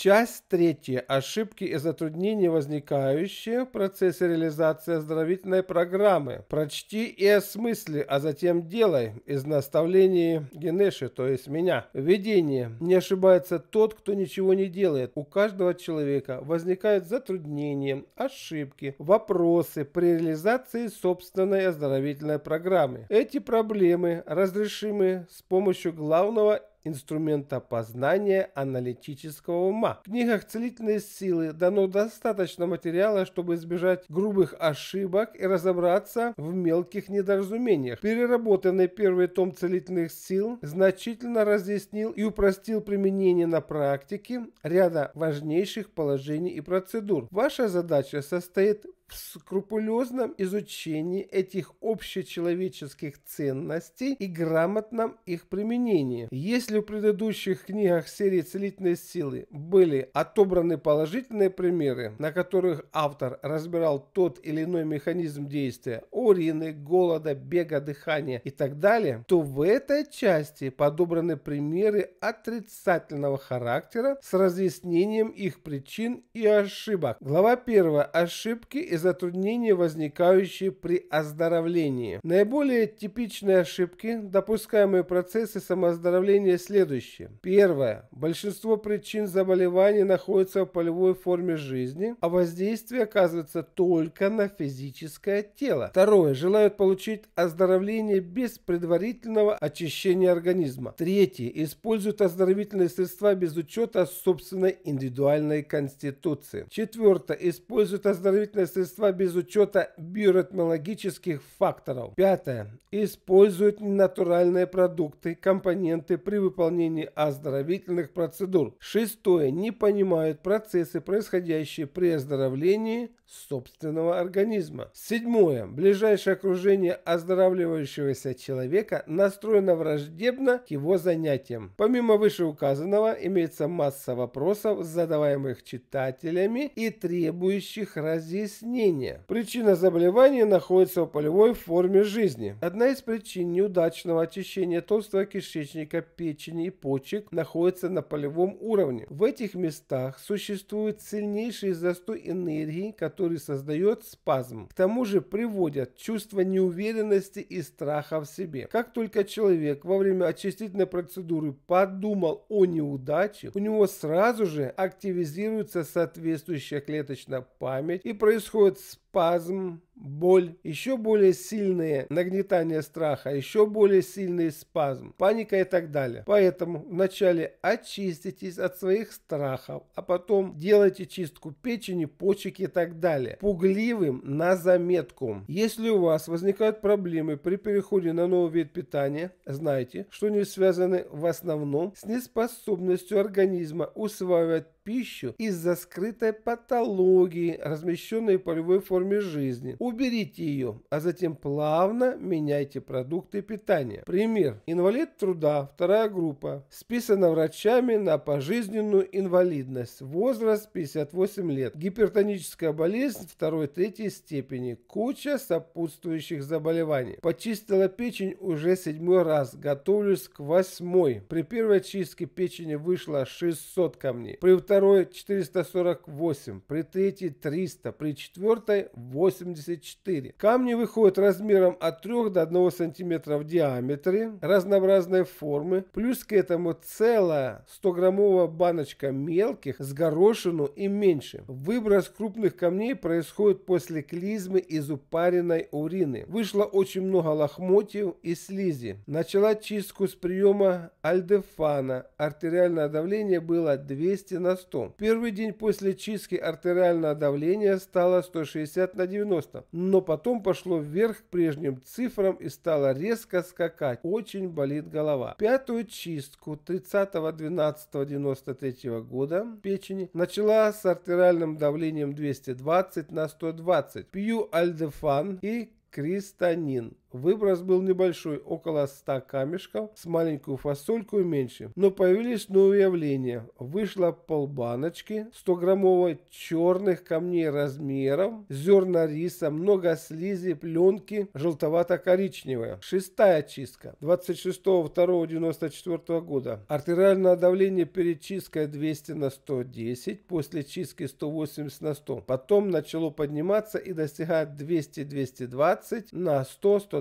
Часть третья. Ошибки и затруднения, возникающие в процессе реализации оздоровительной программы. Прочти и осмысли, а затем делай. Из наставлений Генеши, то есть меня. Введение. Не ошибается тот, кто ничего не делает. У каждого человека возникают затруднения, ошибки, вопросы при реализации собственной оздоровительной программы. Эти проблемы разрешимы с помощью главного инструмента познания аналитического ума. В книгах «Целительные силы» дано достаточно материала, чтобы избежать грубых ошибок и разобраться в мелких недоразумениях. Переработанный первый том «Целительных сил» значительно разъяснил и упростил применение на практике ряда важнейших положений и процедур. Ваша задача состоит в скрупулезном изучении этих общечеловеческих ценностей и грамотном их применении. Если в предыдущих книгах серии «Целительные силы» были отобраны положительные примеры, на которых автор разбирал тот или иной механизм действия урины, голода, бега, дыхания и так далее, то в этой части подобраны примеры отрицательного характера с разъяснением их причин и ошибок. Глава 1. Ошибки и затруднения, возникающие при оздоровлении. Наиболее типичные ошибки, допускаемые в процессе самооздоровления, следующие. Первое. Большинство причин заболеваний находятся в полевой форме жизни, а воздействие оказывается только на физическое тело. Второе. Желают получить оздоровление без предварительного очищения организма. Третье. Используют оздоровительные средства без учета собственной индивидуальной конституции. Четвертое. Используют оздоровительные средства без учета биоритмологических факторов. Пятое. Используют ненатуральные продукты, компоненты при выполнении оздоровительных процедур. Шестое. Не понимают процессы, происходящие при оздоровлении собственного организма. Седьмое. Ближайшее окружение оздоравливающегося человека настроено враждебно к его занятиям. Помимо вышеуказанного, имеется масса вопросов, задаваемых читателями и требующих разъяснения. Причина заболевания находится в полевой форме жизни. Одна из причин неудачного очищения толстого кишечника, печени и почек находится на полевом уровне. В этих местах существует сильнейший застой энергии, который создает спазм. К тому же приводят чувство неуверенности и страха в себе. Как только человек во время очистительной процедуры подумал о неудаче, у него сразу же активизируется соответствующая клеточная память и происходит спазм, боль, еще более сильное нагнетание страха, еще более сильный спазм, паника и так далее. Поэтому вначале очиститесь от своих страхов, а потом делайте чистку печени, почек и так далее. Пугливым на заметку. Если у вас возникают проблемы при переходе на новый вид питания, знайте, что они связаны в основном с неспособностью организма усваивать пищу из-за скрытой патологии, размещенной в полевой форме жизни. Уберите ее, а затем плавно меняйте продукты питания. Пример. Инвалид труда, 2 группа. Списано врачами на пожизненную инвалидность. Возраст 58 лет. Гипертоническая болезнь 2-3 степени. Куча сопутствующих заболеваний. Почистила печень уже 7-й раз. Готовлюсь к 8-й. При первой чистке печени вышло 600 камней. При второй 448, при третьей 300, при четвертой 84. Камни выходят размером от 3 до 1 сантиметра в диаметре, разнообразной формы, плюс к этому целая 100-граммовая баночка мелких с горошину и меньше. Выброс крупных камней происходит после клизмы из упаренной урины. Вышло очень много лохмотьев и слизи. Начала чистку с приема альдефана. Артериальное давление было 200 на 100. Первый день после чистки артериальное давление стало 160 на 90, но потом пошло вверх к прежним цифрам и стало резко скакать. Очень болит голова. Пятую чистку 30.12.93 года печени начала с артериальным давлением 220 на 120. Пью альдефан и кристанин. Выброс был небольшой, около 100 камешков с маленькую фасольку и меньше. Но появились новые явления. Вышло полбаночки 100-граммовой черных камней размером, зерна риса, много слизи, пленки желтовато-коричневая. Шестая чистка 26.02.94 года. Артериальное давление перед чисткой 200 на 110, после чистки 180 на 100. Потом начало подниматься и достигает 200-220 на 100-120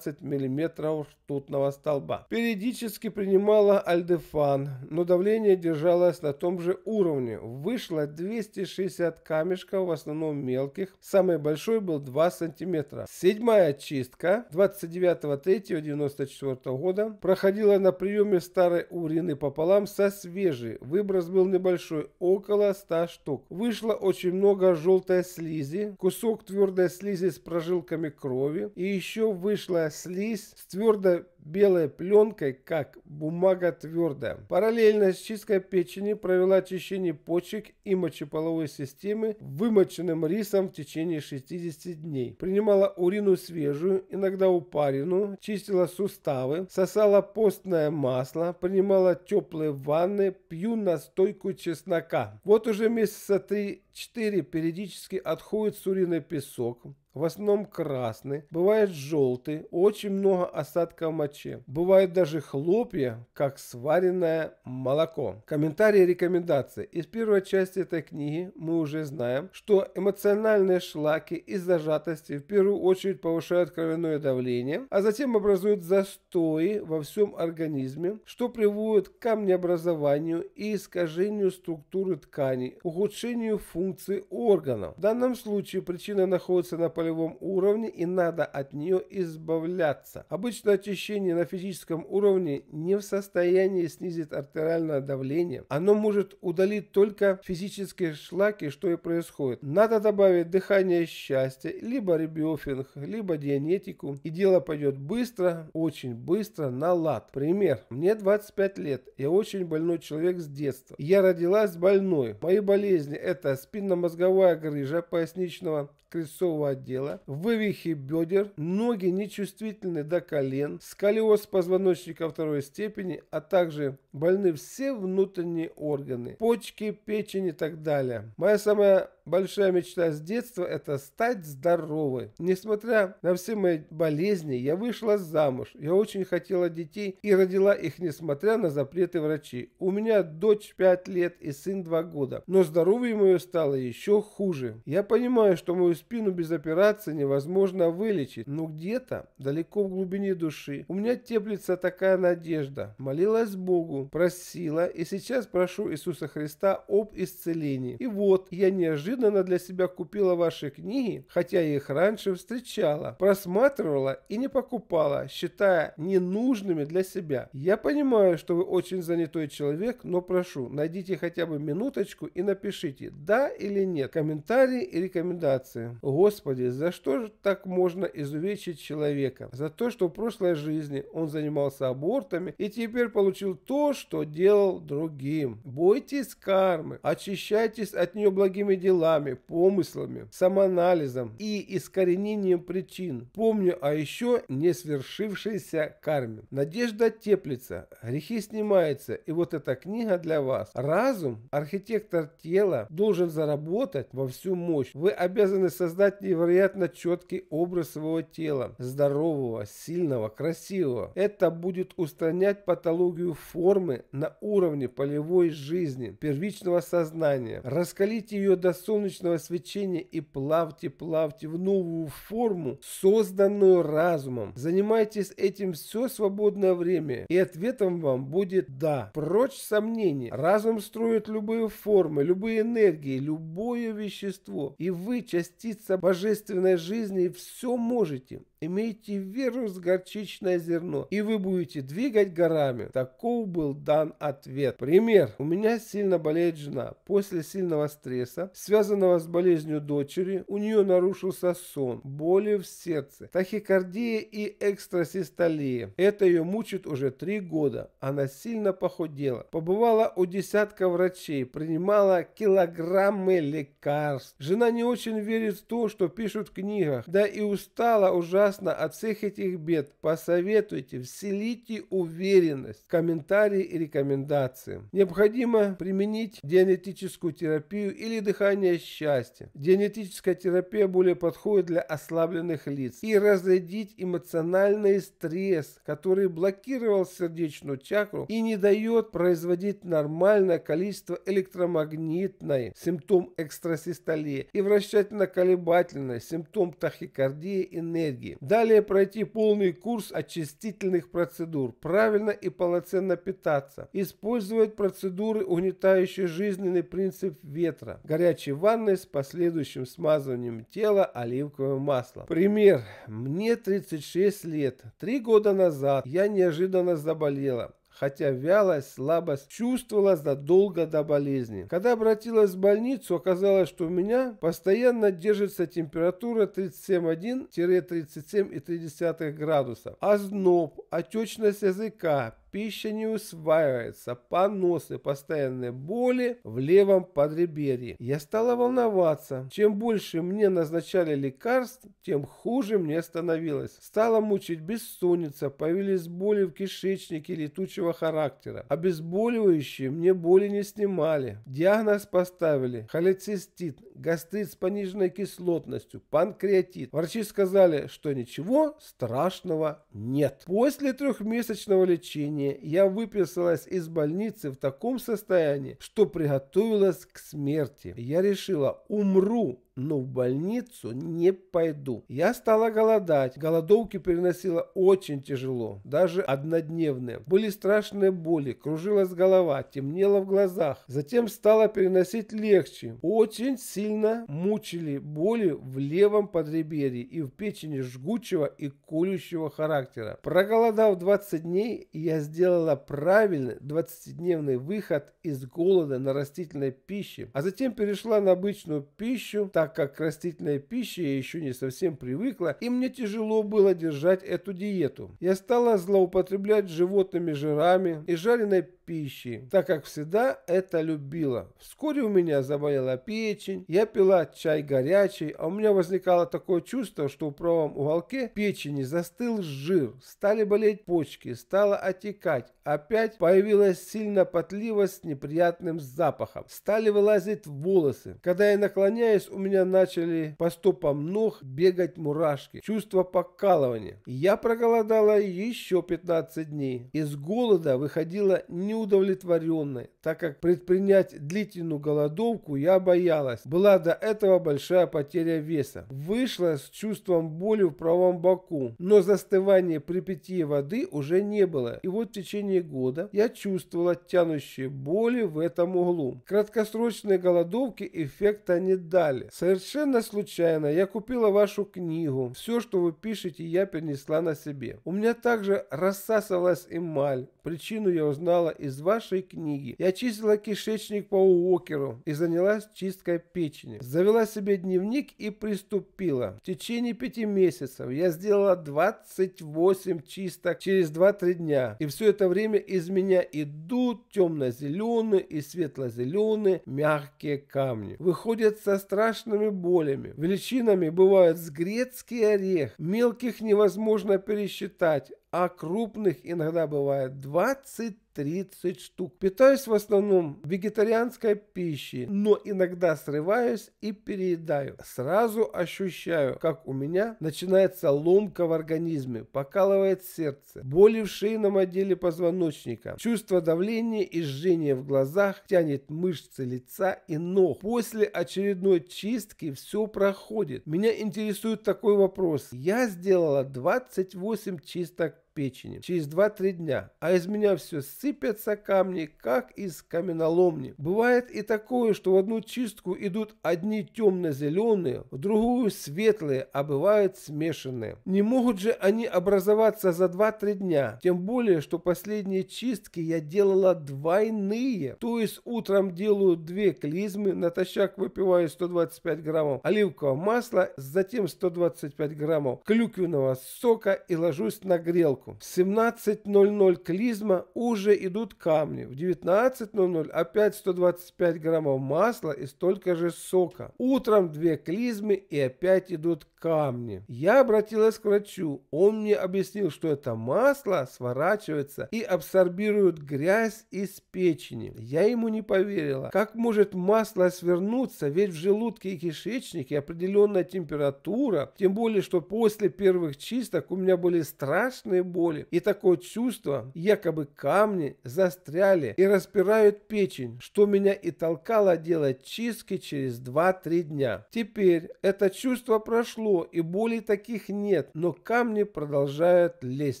мм ртутного столба. Периодически принимала альдефан, но давление держалось на том же уровне. Вышло 260 камешков, в основном мелких. Самый большой был 2 см. Седьмая чистка 29.03.94 года проходила на приеме старой урины пополам со свежей. Выброс был небольшой, около 100 штук. Вышло очень много желтой слизи, кусок твердой слизи с прожилками крови, и еще вышла слизь с твердой белой пленкой, как бумага твердая. Параллельно с чисткой печени провела очищение почек и мочеполовой системы вымоченным рисом в течение 60 дней. Принимала урину свежую, иногда упаренную, чистила суставы, сосала постное масло, принимала теплые ванны, пью настойку чеснока. Вот уже месяца 3-4 периодически отходит с уриной песок. В основном красный, бывает желтый, очень много осадков в моче. Бывают даже хлопья, как сваренное молоко. Комментарии и рекомендации. Из первой части этой книги мы уже знаем, что эмоциональные шлаки из зажатости в первую очередь повышают кровяное давление, а затем образуют застои во всем организме, что приводит к камнеобразованию и искажению структуры тканей, ухудшению функций органов. В данном случае причина находится на полевом уровне, и надо от нее избавляться. Обычно очищение на физическом уровне не в состоянии снизить артериальное давление. Оно может удалить только физические шлаки, что и происходит. Надо добавить дыхание счастья, либо ребиофинг, либо дианетику, и дело пойдет быстро, очень быстро на лад. Пример. Мне 25 лет. Я очень больной человек с детства. Я родилась больной. Мои болезни — это спинномозговая грыжа поясничного крестцового отдела, вывихи бедер, ноги нечувствительны до колен, сколиоз позвоночника второй степени, а также больны все внутренние органы, почки, печень и так далее. Моя самая большая мечта с детства — это стать здоровой. Несмотря на все мои болезни, я вышла замуж. Я очень хотела детей и родила их, несмотря на запреты врачей. У меня дочь 5 лет и сын 2 года. Но здоровье мое стало еще хуже. Я понимаю, что мою спину без операции невозможно вылечить. Но где-то, далеко в глубине души, у меня теплится такая надежда. Молилась Богу, просила, и сейчас прошу Иисуса Христа об исцелении. И вот, я неожиданно для себя купила ваши книги, хотя я их раньше встречала, просматривала и не покупала, считая ненужными для себя. Я понимаю, что вы очень занятой человек, но прошу, найдите хотя бы минуточку и напишите, да или нет. Комментарии и рекомендации. Господи, за что же так можно изувечить человека? За то, что в прошлой жизни он занимался абортами и теперь получил то, что делал другим. Бойтесь кармы, очищайтесь от нее благими делами, помыслами, самоанализом и искоренением причин. Помню о еще не свершившейся карме. Надежда теплится, грехи снимаются, и вот эта книга для вас. Разум, архитектор тела, должен заработать во всю мощь. Вы обязаны создать невероятно четкий образ своего тела, здорового, сильного, красивого. Это будет устранять патологию формы на уровне полевой жизни, первичного сознания. Раскалите ее до солнечного свечения и плавьте, плавьте в новую форму, созданную разумом. Занимайтесь этим все свободное время, и ответом вам будет «да». Прочь сомнений. Разум строит любые формы, любые энергии, любое вещество, и вы частица божественной жизни и все можете. Имейте веру в горчичное зерно, и вы будете двигать горами. Таков был дан ответ. Пример. У меня сильно болеет жена. После сильного стресса, связанного с болезнью дочери, у нее нарушился сон, боли в сердце, тахикардия и экстрасистолия. Это ее мучит уже 3 года. Она сильно похудела. Побывала у десятка врачей, принимала килограммы лекарств. Жена не очень верит в то, что пишут в книгах, да и устала ужасно прекрасно от всех этих бед. Посоветуйте, вселите уверенность. Комментарии и рекомендации. Необходимо применить дианетическую терапию или дыхание счастья. Дианетическая терапия более подходит для ослабленных лиц. И разрядить эмоциональный стресс, который блокировал сердечную чакру и не дает производить нормальное количество электромагнитной, симптом экстрасистолии, и вращательно-колебательной, симптом тахикардии, энергии. Далее пройти полный курс очистительных процедур, правильно и полноценно питаться, использовать процедуры, угнетающие жизненный принцип ветра, горячей ванны с последующим смазыванием тела оливковым маслом. Пример. Мне 36 лет. 3 года назад я неожиданно заболела. Хотя вялость, слабость чувствовала задолго до болезни. Когда обратилась в больницу, оказалось, что у меня постоянно держится температура 37,1-37,3 градусов, озноб, отечность языка, пища не усваивается, поносы, постоянные боли в левом подреберье. Я стала волноваться. Чем больше мне назначали лекарств, тем хуже мне становилось. Стала мучить бессонница, появились боли в кишечнике летучего характера. Обезболивающие мне боли не снимали. Диагноз поставили: холецистит, гастрит с пониженной кислотностью, панкреатит. Врачи сказали, что ничего страшного нет. После 3-месячного лечения я выписалась из больницы в таком состоянии, что приготовилась к смерти. Я решила: умру, но в больницу не пойду. Я стала голодать. Голодовки переносила очень тяжело, даже однодневные. Были страшные боли, кружилась голова, темнело в глазах. Затем стала переносить легче. Очень сильно мучили боли в левом подреберье и в печени жгучего и колющего характера. Проголодав 20 дней, я сделала правильный 20-дневный выход из голода на растительной пище, а затем перешла на обычную пищу, так как к растительной пище я еще не совсем привыкла, и мне тяжело было держать эту диету. Я стала злоупотреблять животными жирами и жареной пищей, так как всегда это любила. Вскоре у меня заболела печень, я пила чай горячий, а у меня возникало такое чувство, что в правом уголке печени застыл жир, стали болеть почки, стало отекать, опять появилась сильная потливость с неприятным запахом, стали вылазить волосы. Когда я наклоняюсь, у меня начали по стопам ног бегать мурашки, чувство покалывания. Я проголодала еще 15 дней. Из голода выходила неудовлетворенной, так как предпринять длительную голодовку я боялась. Была до этого большая потеря веса. Вышла с чувством боли в правом боку, но застывания при питье воды уже не было. И вот в течение года я чувствовала тянущие боли в этом углу. Краткосрочные голодовки эффекта не дали. Совершенно случайно я купила вашу книгу. Все, что вы пишете, я перенесла на себе. У меня также рассасывалась эмаль. Причину я узнала из вашей книги. Я чистила кишечник по Уокеру и занялась чисткой печени. Завела себе дневник и приступила. В течение 5 месяцев я сделала 28 чисток через 2-3 дня. И все это время из меня идут темно-зеленые и светло-зеленые мягкие камни. Выходят со страшными болями. Величинами бывают с грецкий орех. Мелких невозможно пересчитать, а крупных иногда бывает 20-30 штук. Питаюсь в основном вегетарианской пищей, но иногда срываюсь и переедаю. Сразу ощущаю, как у меня начинается ломка в организме, покалывает сердце, боли в шейном отделе позвоночника, чувство давления и жжения в глазах, тянет мышцы лица и ног. После очередной чистки все проходит. Меня интересует такой вопрос. Я сделала 28 чисток печени через 2-3 дня, а из меня все сыпятся камни, как из каменоломни. Бывает и такое, что в одну чистку идут одни темно-зеленые, в другую светлые, а бывают смешанные. Не могут же они образоваться за 2-3 дня, тем более, что последние чистки я делала двойные, то есть утром делаю 2 клизмы, натощак выпиваю 125 граммов оливкового масла, затем 125 граммов клюквенного сока и ложусь на грелку. ребенку. В 17:00 клизма уже идут камни. В 19:00 опять 125 граммов масла и столько же сока. Утром 2 клизмы и опять идут камни. Я обратилась к врачу. Он мне объяснил, что это масло сворачивается и абсорбирует грязь из печени. Я ему не поверила. Как может масло свернуться, ведь в желудке и кишечнике определенная температура, тем более, что после первых чисток у меня были страшные боли и такое чувство, якобы камни застряли и распирают печень, что меня и толкало делать чистки через 2-3 дня. Теперь это чувство прошло и болей таких нет, но камни продолжают лезть.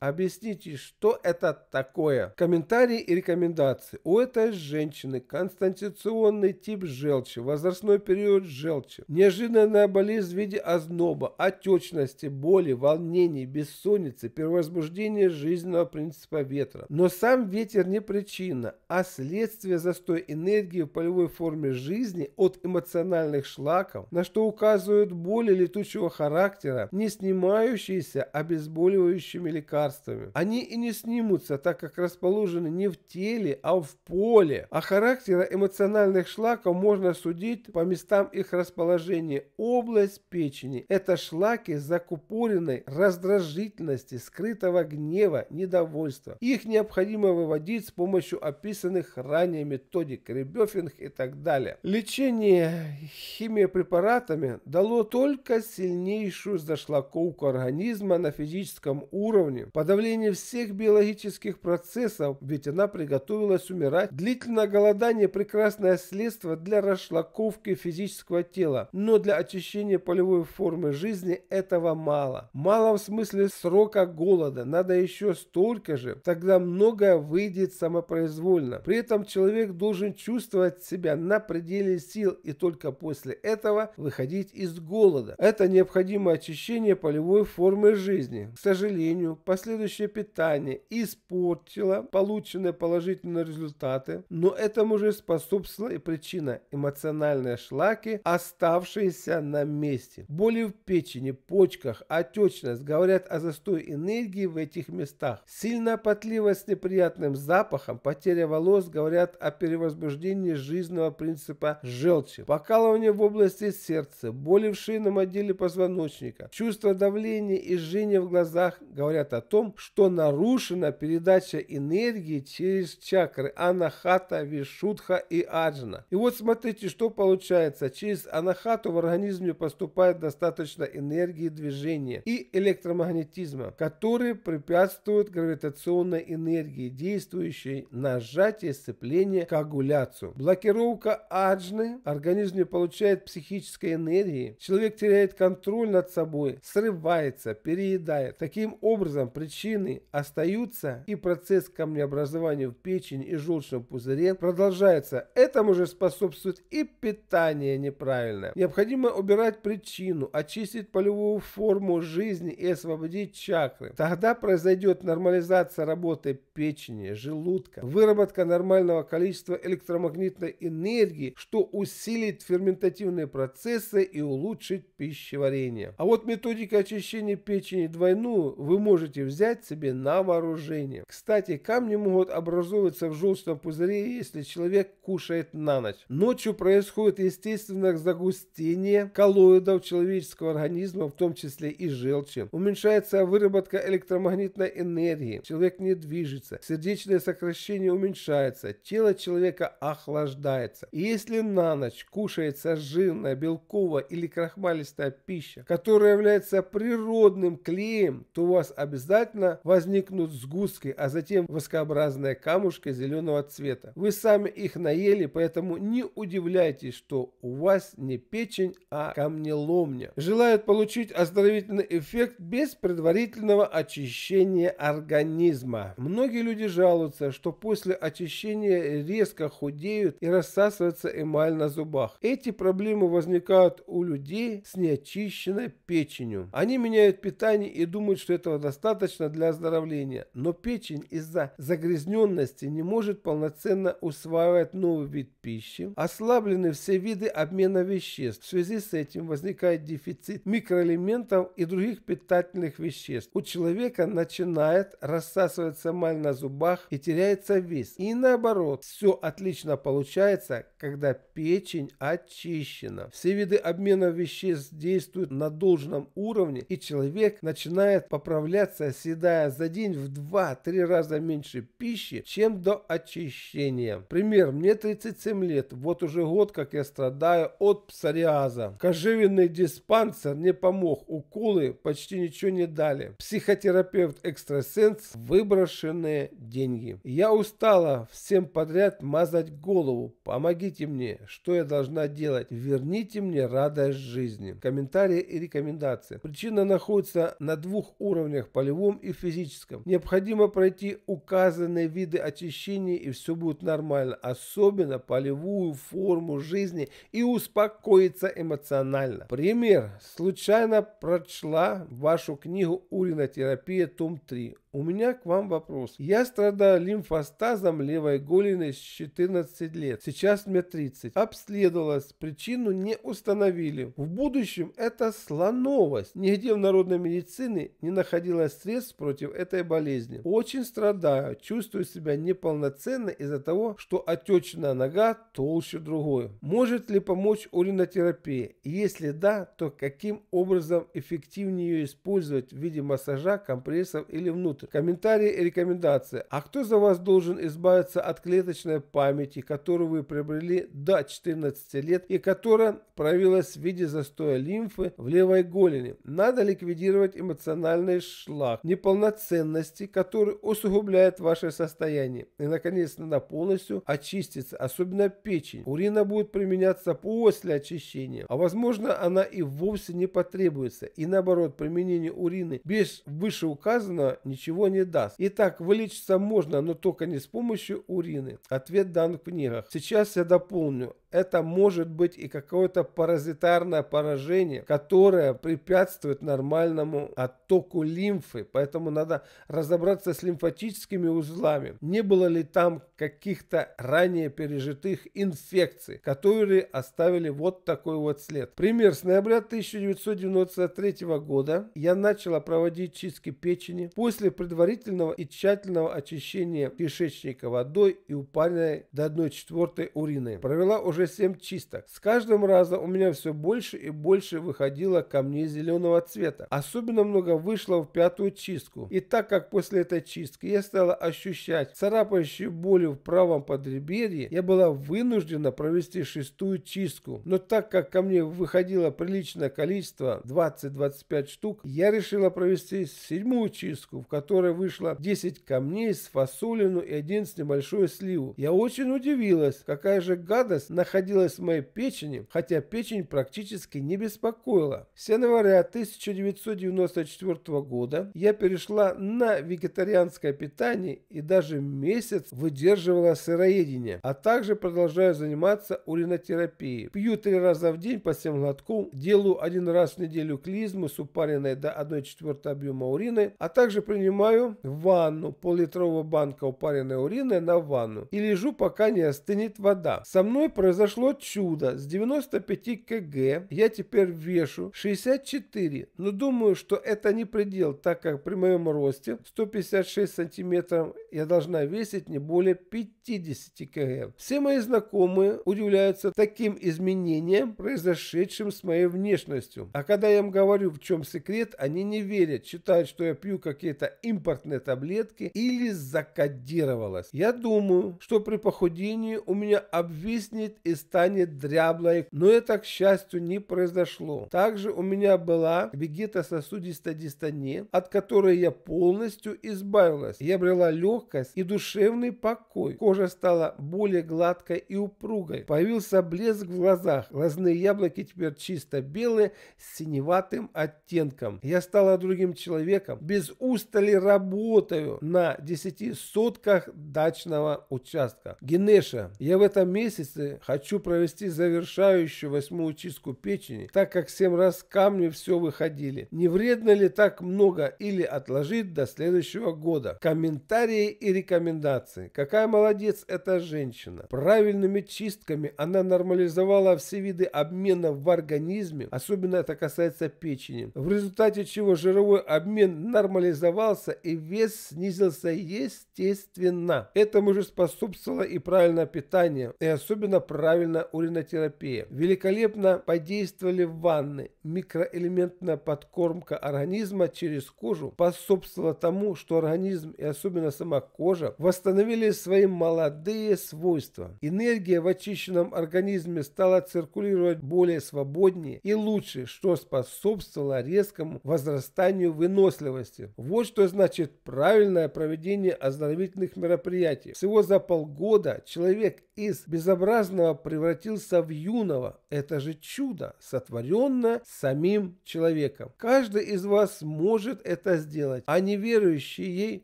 Объясните, что это такое? Комментарии и рекомендации. У этой женщины конституционный тип желчи, возрастной период желчи, неожиданная болезнь в виде озноба, отечности, боли, волнений, бессонницы, перевозбуждение жизненного принципа ветра. Но сам ветер не причина, а следствие застоя энергии в полевой форме жизни от эмоциональных шлаков, на что указывают боли летучего характера, не снимающиеся обезболивающими лекарствами. Они и не снимутся, так как расположены не в теле, а в поле. О характере эмоциональных шлаков можно судить по местам их расположения. Область печени – это шлаки закупоренной раздражительности, скрытого гнева, недовольства. Их необходимо выводить с помощью описанных ранее методик, ребёфинг и так далее. Лечение химиопрепаратами дало только сильнейшую зашлаковку организма на физическом уровне, подавление всех биологических процессов, ведь она приготовилась умирать. Длительное голодание – прекрасное средство для расшлаковки физического тела, но для очищения полевой формы жизни этого мало. Мало в смысле срока голода, надо еще столько же, тогда многое выйдет самопроизвольно. При этом человек должен чувствовать себя на пределе сил и только после этого выходить из голода. Это необходимо очищение полевой формы жизни. К сожалению, последующее питание испортило полученные положительные результаты, но этому же способствовала и причина – эмоциональные шлаки, оставшиеся на месте. Боли в печени, почках, отечность говорят о застое энергии в этих местах. Сильная потливость с неприятным запахом, потеря волос говорят о перевозбуждении жизненного принципа желчи. Покалывание в области сердца, боли в шейном отделе позвоночника, чувство давления и жжения в глазах говорят о том, что нарушена передача энергии через чакры анахата, вишудха и аджна. И вот смотрите, что получается. Через анахату в организме поступает достаточно энергии движения и электромагнетизма, которые препятствуют гравитационной энергии, действующей на сжатие, сцепление, коагуляцию. Блокировка аджны, организм не получает психической энергии, человек теряет контроль над собой, срывается, переедает. Таким образом, причины остаются, и процесс камнеобразования в печени и желчном пузыре продолжается. Этому же способствует и питание неправильное. Необходимо убирать причину, очистить полевую форму жизни и освободить чакры. Тогда произойдет нормализация работы печени, желудка, выработка нормального количества электромагнитной энергии, что усилит ферментативные процессы и улучшит пищеварение. А вот методика очищения печени двойную вы можете взять себе на вооружение. Кстати, камни могут образовываться в желчном пузыре, если человек кушает на ночь. Ночью происходит естественное загустение коллоидов человеческого организма, в том числе и желчи. Уменьшается выработка электромагнитной энергии. Человек не движется. Сердечное сокращение уменьшается. Тело человека охлаждается. И если на ночь кушается жирная, белковая или крахмалистая пища, которая является природным клеем, то у вас обязательно возникнут сгустки, а затем воскообразные камушки зеленого цвета. Вы сами их наели, поэтому не удивляйтесь, что у вас не печень, а камнеломня. Желают получить оздоровительный эффект без предварительного очищения организма. Многие люди жалуются, что после очищения резко худеют и рассасывается эмаль на зубах. Эти проблемы возникают у людей с неочищенной печенью. Они меняют питание и думают, что этого достаточно для оздоровления. Но печень из-за загрязненности не может полноценно усваивать новый вид пищи. Ослаблены все виды обмена веществ. В связи с этим возникает дефицит микроэлементов и других питательных веществ. У человека начинает рассасываться эмаль на зубах и теряется вес. И наоборот, все отлично получается, когда печень очищена. Все виды обмена веществ действуют на должном уровне, и человек начинает поправляться, съедая за день в 2-3 раза меньше пищи, чем до очищения. Пример. Мне 37 лет. Вот уже год, как я страдаю от псориаза. Кожевенный диспансер не помог. Уколы почти ничего не дали. Психотерапевт-экстрасенс — выброшенные деньги. Я устала всем подряд мазать голову. Помогите мне. Что я должна делать? Верните мне радость жизни. Комментарии и рекомендации. Причина находится на двух уровнях: полевом и физическом. Необходимо пройти указанные виды очищения, и все будет нормально. Особенно полевую форму жизни, и успокоиться эмоционально. Пример. Случайно прочла вашу книгу «Уринотерапия», том 3. У меня к вам вопрос. Я страдаю лимфостазом левой голени с 14 лет. Сейчас мне 30. Обследовалась. Причину не установили. В будущем это слоновость. Нигде в народной медицине не находилось средств против этой болезни. Очень страдаю. Чувствую себя неполноценно из-за того, что отечная нога толще другой. Может ли помочь уринотерапия? Если да, то каким образом эффективнее ее использовать в виде массажа, компрессов или внутрь? Комментарии и рекомендации. А кто за вас должен избавиться от клеточной памяти, которую вы приобрели до 14 лет и которая проявилась в виде застоя лимфы в левой голени? Надо ликвидировать эмоциональный шлак неполноценности, который усугубляет ваше состояние. И наконец, надо полностью очиститься, особенно печень. Урина будет применяться после очищения, а возможно, она и вовсе не потребуется. И наоборот, применение урины без вышеуказанного ничего не даст. Итак, вылечиться можно, но только не с помощью урины. Ответ дан в книгах. Сейчас я дополню. Это может быть и какое-то паразитарное поражение, которое препятствует нормальному оттоку лимфы. Поэтому надо разобраться с лимфатическими узлами. Не было ли там каких-то ранее пережитых инфекций, которые оставили вот такой вот след. Пример. С ноября 1993 года я начала проводить чистки печени после предварительного и тщательного очищения кишечника водой и упаренной до 1/4 урины. Провела уже 7 чисток. С каждым разом у меня все больше и больше выходило камней зеленого цвета. Особенно много вышло в 5-ю чистку. И так как после этой чистки я стала ощущать царапающую боль в правом подреберье, я была вынуждена провести 6-ю чистку. Но так как ко мне выходило приличное количество, 20-25 штук, я решила провести 7-ю чистку, в которой вышло 10 камней с фасолину и 1 с небольшой сливу. Я очень удивилась, какая же гадость находилась в моей печени, хотя печень практически не беспокоила. С января 1994 года я перешла на вегетарианское питание и даже месяц выдерживала сыроедение, а также продолжаю заниматься уринотерапией. Пью 3 раза в день по 7 глотков, делаю 1 раз в неделю клизму с упаренной до 1/4 объема урины, а также принимаю ванну, пол-литровую банку упаренной урины на ванну, и лежу, пока не остынет вода. Со мной произошло чудо. С 95 кг я теперь вешу 64, но думаю, что это не предел, так как при моем росте 156 сантиметров я должна весить не более 50 кг. Все мои знакомые удивляются таким изменениям, произошедшим с моей внешностью. А когда я им говорю, в чем секрет, они не верят, считают, что я пью какие-то импортные таблетки или закодировалась. Я думаю, что при похудении у меня обвиснет и станет дряблой, но это, к счастью, не произошло. Также у меня была вегетососудистая дистония, от которой я полностью избавилась. Я обрела легкость и душевный покой. Кожа стала более гладкой и упругой. Появился блеск в глазах. Глазные яблоки теперь чисто белые с синеватым оттенком. Я стала другим человеком. Без устали работаю на 10 сотках дачного участка. Генеша, я в этом месяце хочу Хочу провести завершающую 8-ю чистку печени, так как 7 раз камни все выходили. Не вредно ли так много или отложить до следующего года? Комментарии и рекомендации. Какая молодец эта женщина. Правильными чистками она нормализовала все виды обмена в организме, особенно это касается печени, в результате чего жировой обмен нормализовался и вес снизился естественно. Этому же способствовало и правильное питание, и особенно правильная уринотерапия. Великолепно подействовали ванны. Микроэлементная подкормка организма через кожу способствовала тому, что организм и особенно сама кожа восстановили свои молодые свойства. Энергия в очищенном организме стала циркулировать более свободнее и лучше, что способствовало резкому возрастанию выносливости. Вот что значит правильное проведение оздоровительных мероприятий. Всего за полгода человек из безобразного превратился в юного. Это же чудо, сотворенное самим человеком. Каждый из вас может это сделать, а неверующие ей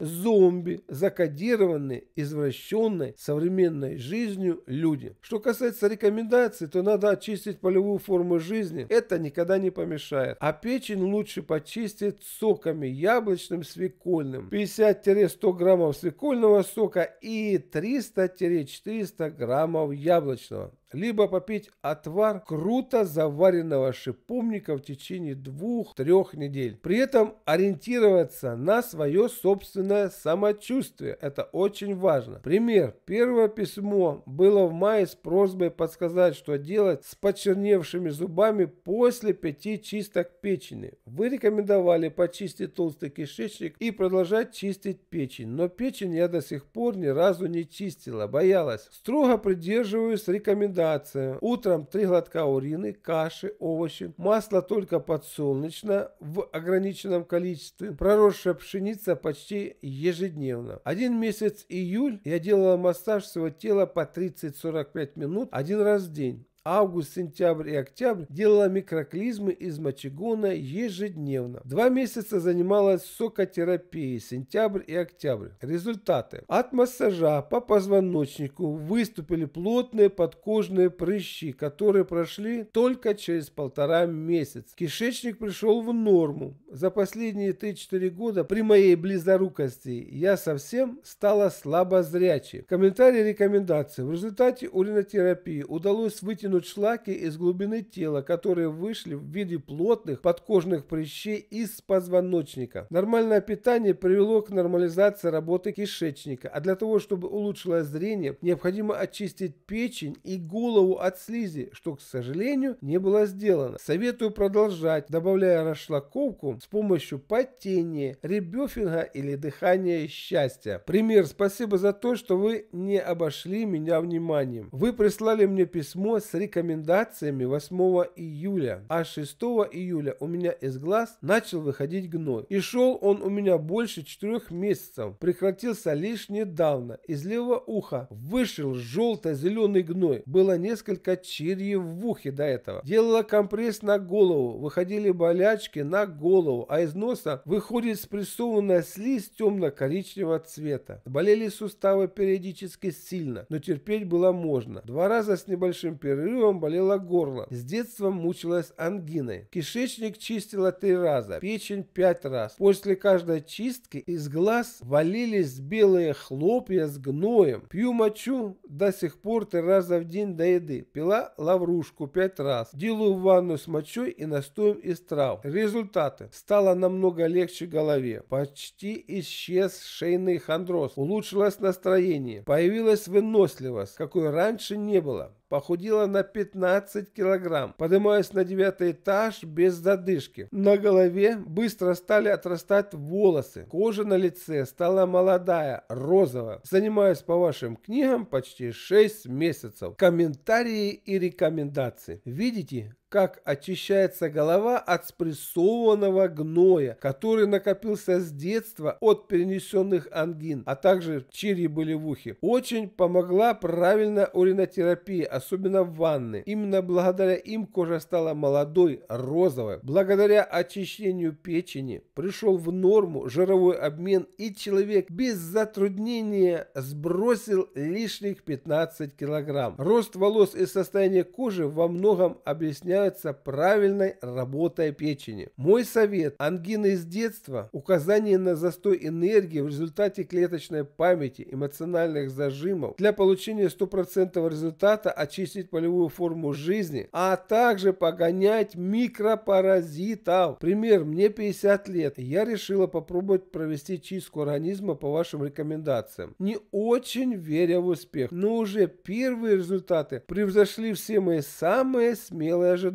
зомби, закодированные, извращенные современной жизнью люди. Что касается рекомендаций, то надо очистить полевую форму жизни. Это никогда не помешает. А печень лучше почистить соками яблочным, свекольным. 50-100 граммов свекольного сока и 300-400 граммов яблочного. Либо попить отвар круто заваренного шиповника в течение 2-3 недель. При этом ориентироваться на свое собственное самочувствие. Это очень важно. Пример. Первое письмо было в мае с просьбой подсказать, что делать с почерневшими зубами после 5 чисток печени. Вы рекомендовали почистить толстый кишечник и продолжать чистить печень. Но печень я до сих пор ни разу не чистила, боялась. Строго придерживаюсь рекомендаций. Утром 3 глотка урины, каши, овощи, масло только подсолнечное в ограниченном количестве, проросшая пшеница почти ежедневно. 1 месяц июль я делала массаж всего тела по 30-45 минут 1 раз в день. Август, сентябрь и октябрь делала микроклизмы из мочегона ежедневно. 2 месяца занималась сокотерапией, сентябрь и октябрь. Результаты. От массажа по позвоночнику выступили плотные подкожные прыщи, которые прошли только через 1,5 месяца. Кишечник пришел в норму. За последние 3-4 года при моей близорукости я совсем стала слабозрячей. Комментарии и рекомендации. В результате уринотерапии удалось вытянуть шлаки из глубины тела, которые вышли в виде плотных подкожных прыщей из позвоночника. Нормальное питание привело к нормализации работы кишечника, а для того, чтобы улучшилось зрение, необходимо очистить печень и голову от слизи, что, к сожалению, не было сделано. Советую продолжать, добавляя расшлаковку с помощью потения, ребёфинга или дыхания счастья. Пример. Спасибо за то, что вы не обошли меня вниманием. Вы прислали мне письмо с рекомендациями 8 июля, а 6 июля у меня из глаз начал выходить гной. И шел он у меня больше 4 месяцев, прекратился лишь недавно. Из левого уха вышел желто-зеленый гной, было несколько чирьев в ухе до этого. Делала компресс на голову, выходили болячки на голову, а из носа выходит спрессованная слизь темно-коричневого цвета. Болели суставы периодически сильно, но терпеть было можно. 2 раза с небольшим перерывом болело горло. С детства мучилась ангиной. Кишечник чистила 3 раза, печень 5 раз. После каждой чистки из глаз валились белые хлопья с гноем. Пью мочу до сих пор 3 раза в день до еды. Пила лаврушку 5 раз. Делаю ванну с мочой и настоем из трав. Результаты. Стало намного легче голове. Почти исчез шейный хондроз. Улучшилось настроение. Появилась выносливость, какой раньше не было. Похудела на 15 килограмм. Поднимаюсь на 9-й этаж без задышки. На голове быстро стали отрастать волосы. Кожа на лице стала молодая, розовая. Занимаюсь по вашим книгам почти 6 месяцев. Комментарии и рекомендации. Видите, как очищается голова от спрессованного гноя, который накопился с детства от перенесенных ангин, а также черепи-болевухи. Очень помогла правильная уринотерапия, особенно в ванной. Именно благодаря им кожа стала молодой, розовой. Благодаря очищению печени пришел в норму жировой обмен, и человек без затруднения сбросил лишних 15 килограмм. Рост волос и состояние кожи во многом объясняют правильной работой печени. Мой совет: ангины с детства, указание на застой энергии в результате клеточной памяти, эмоциональных зажимов, для получения стопроцентного результата очистить полевую форму жизни, а также погонять микропаразитов. Пример: мне 50 лет, я решила попробовать провести чистку организма по вашим рекомендациям, не очень веря в успех, но уже первые результаты превзошли все мои самые смелые ожидания.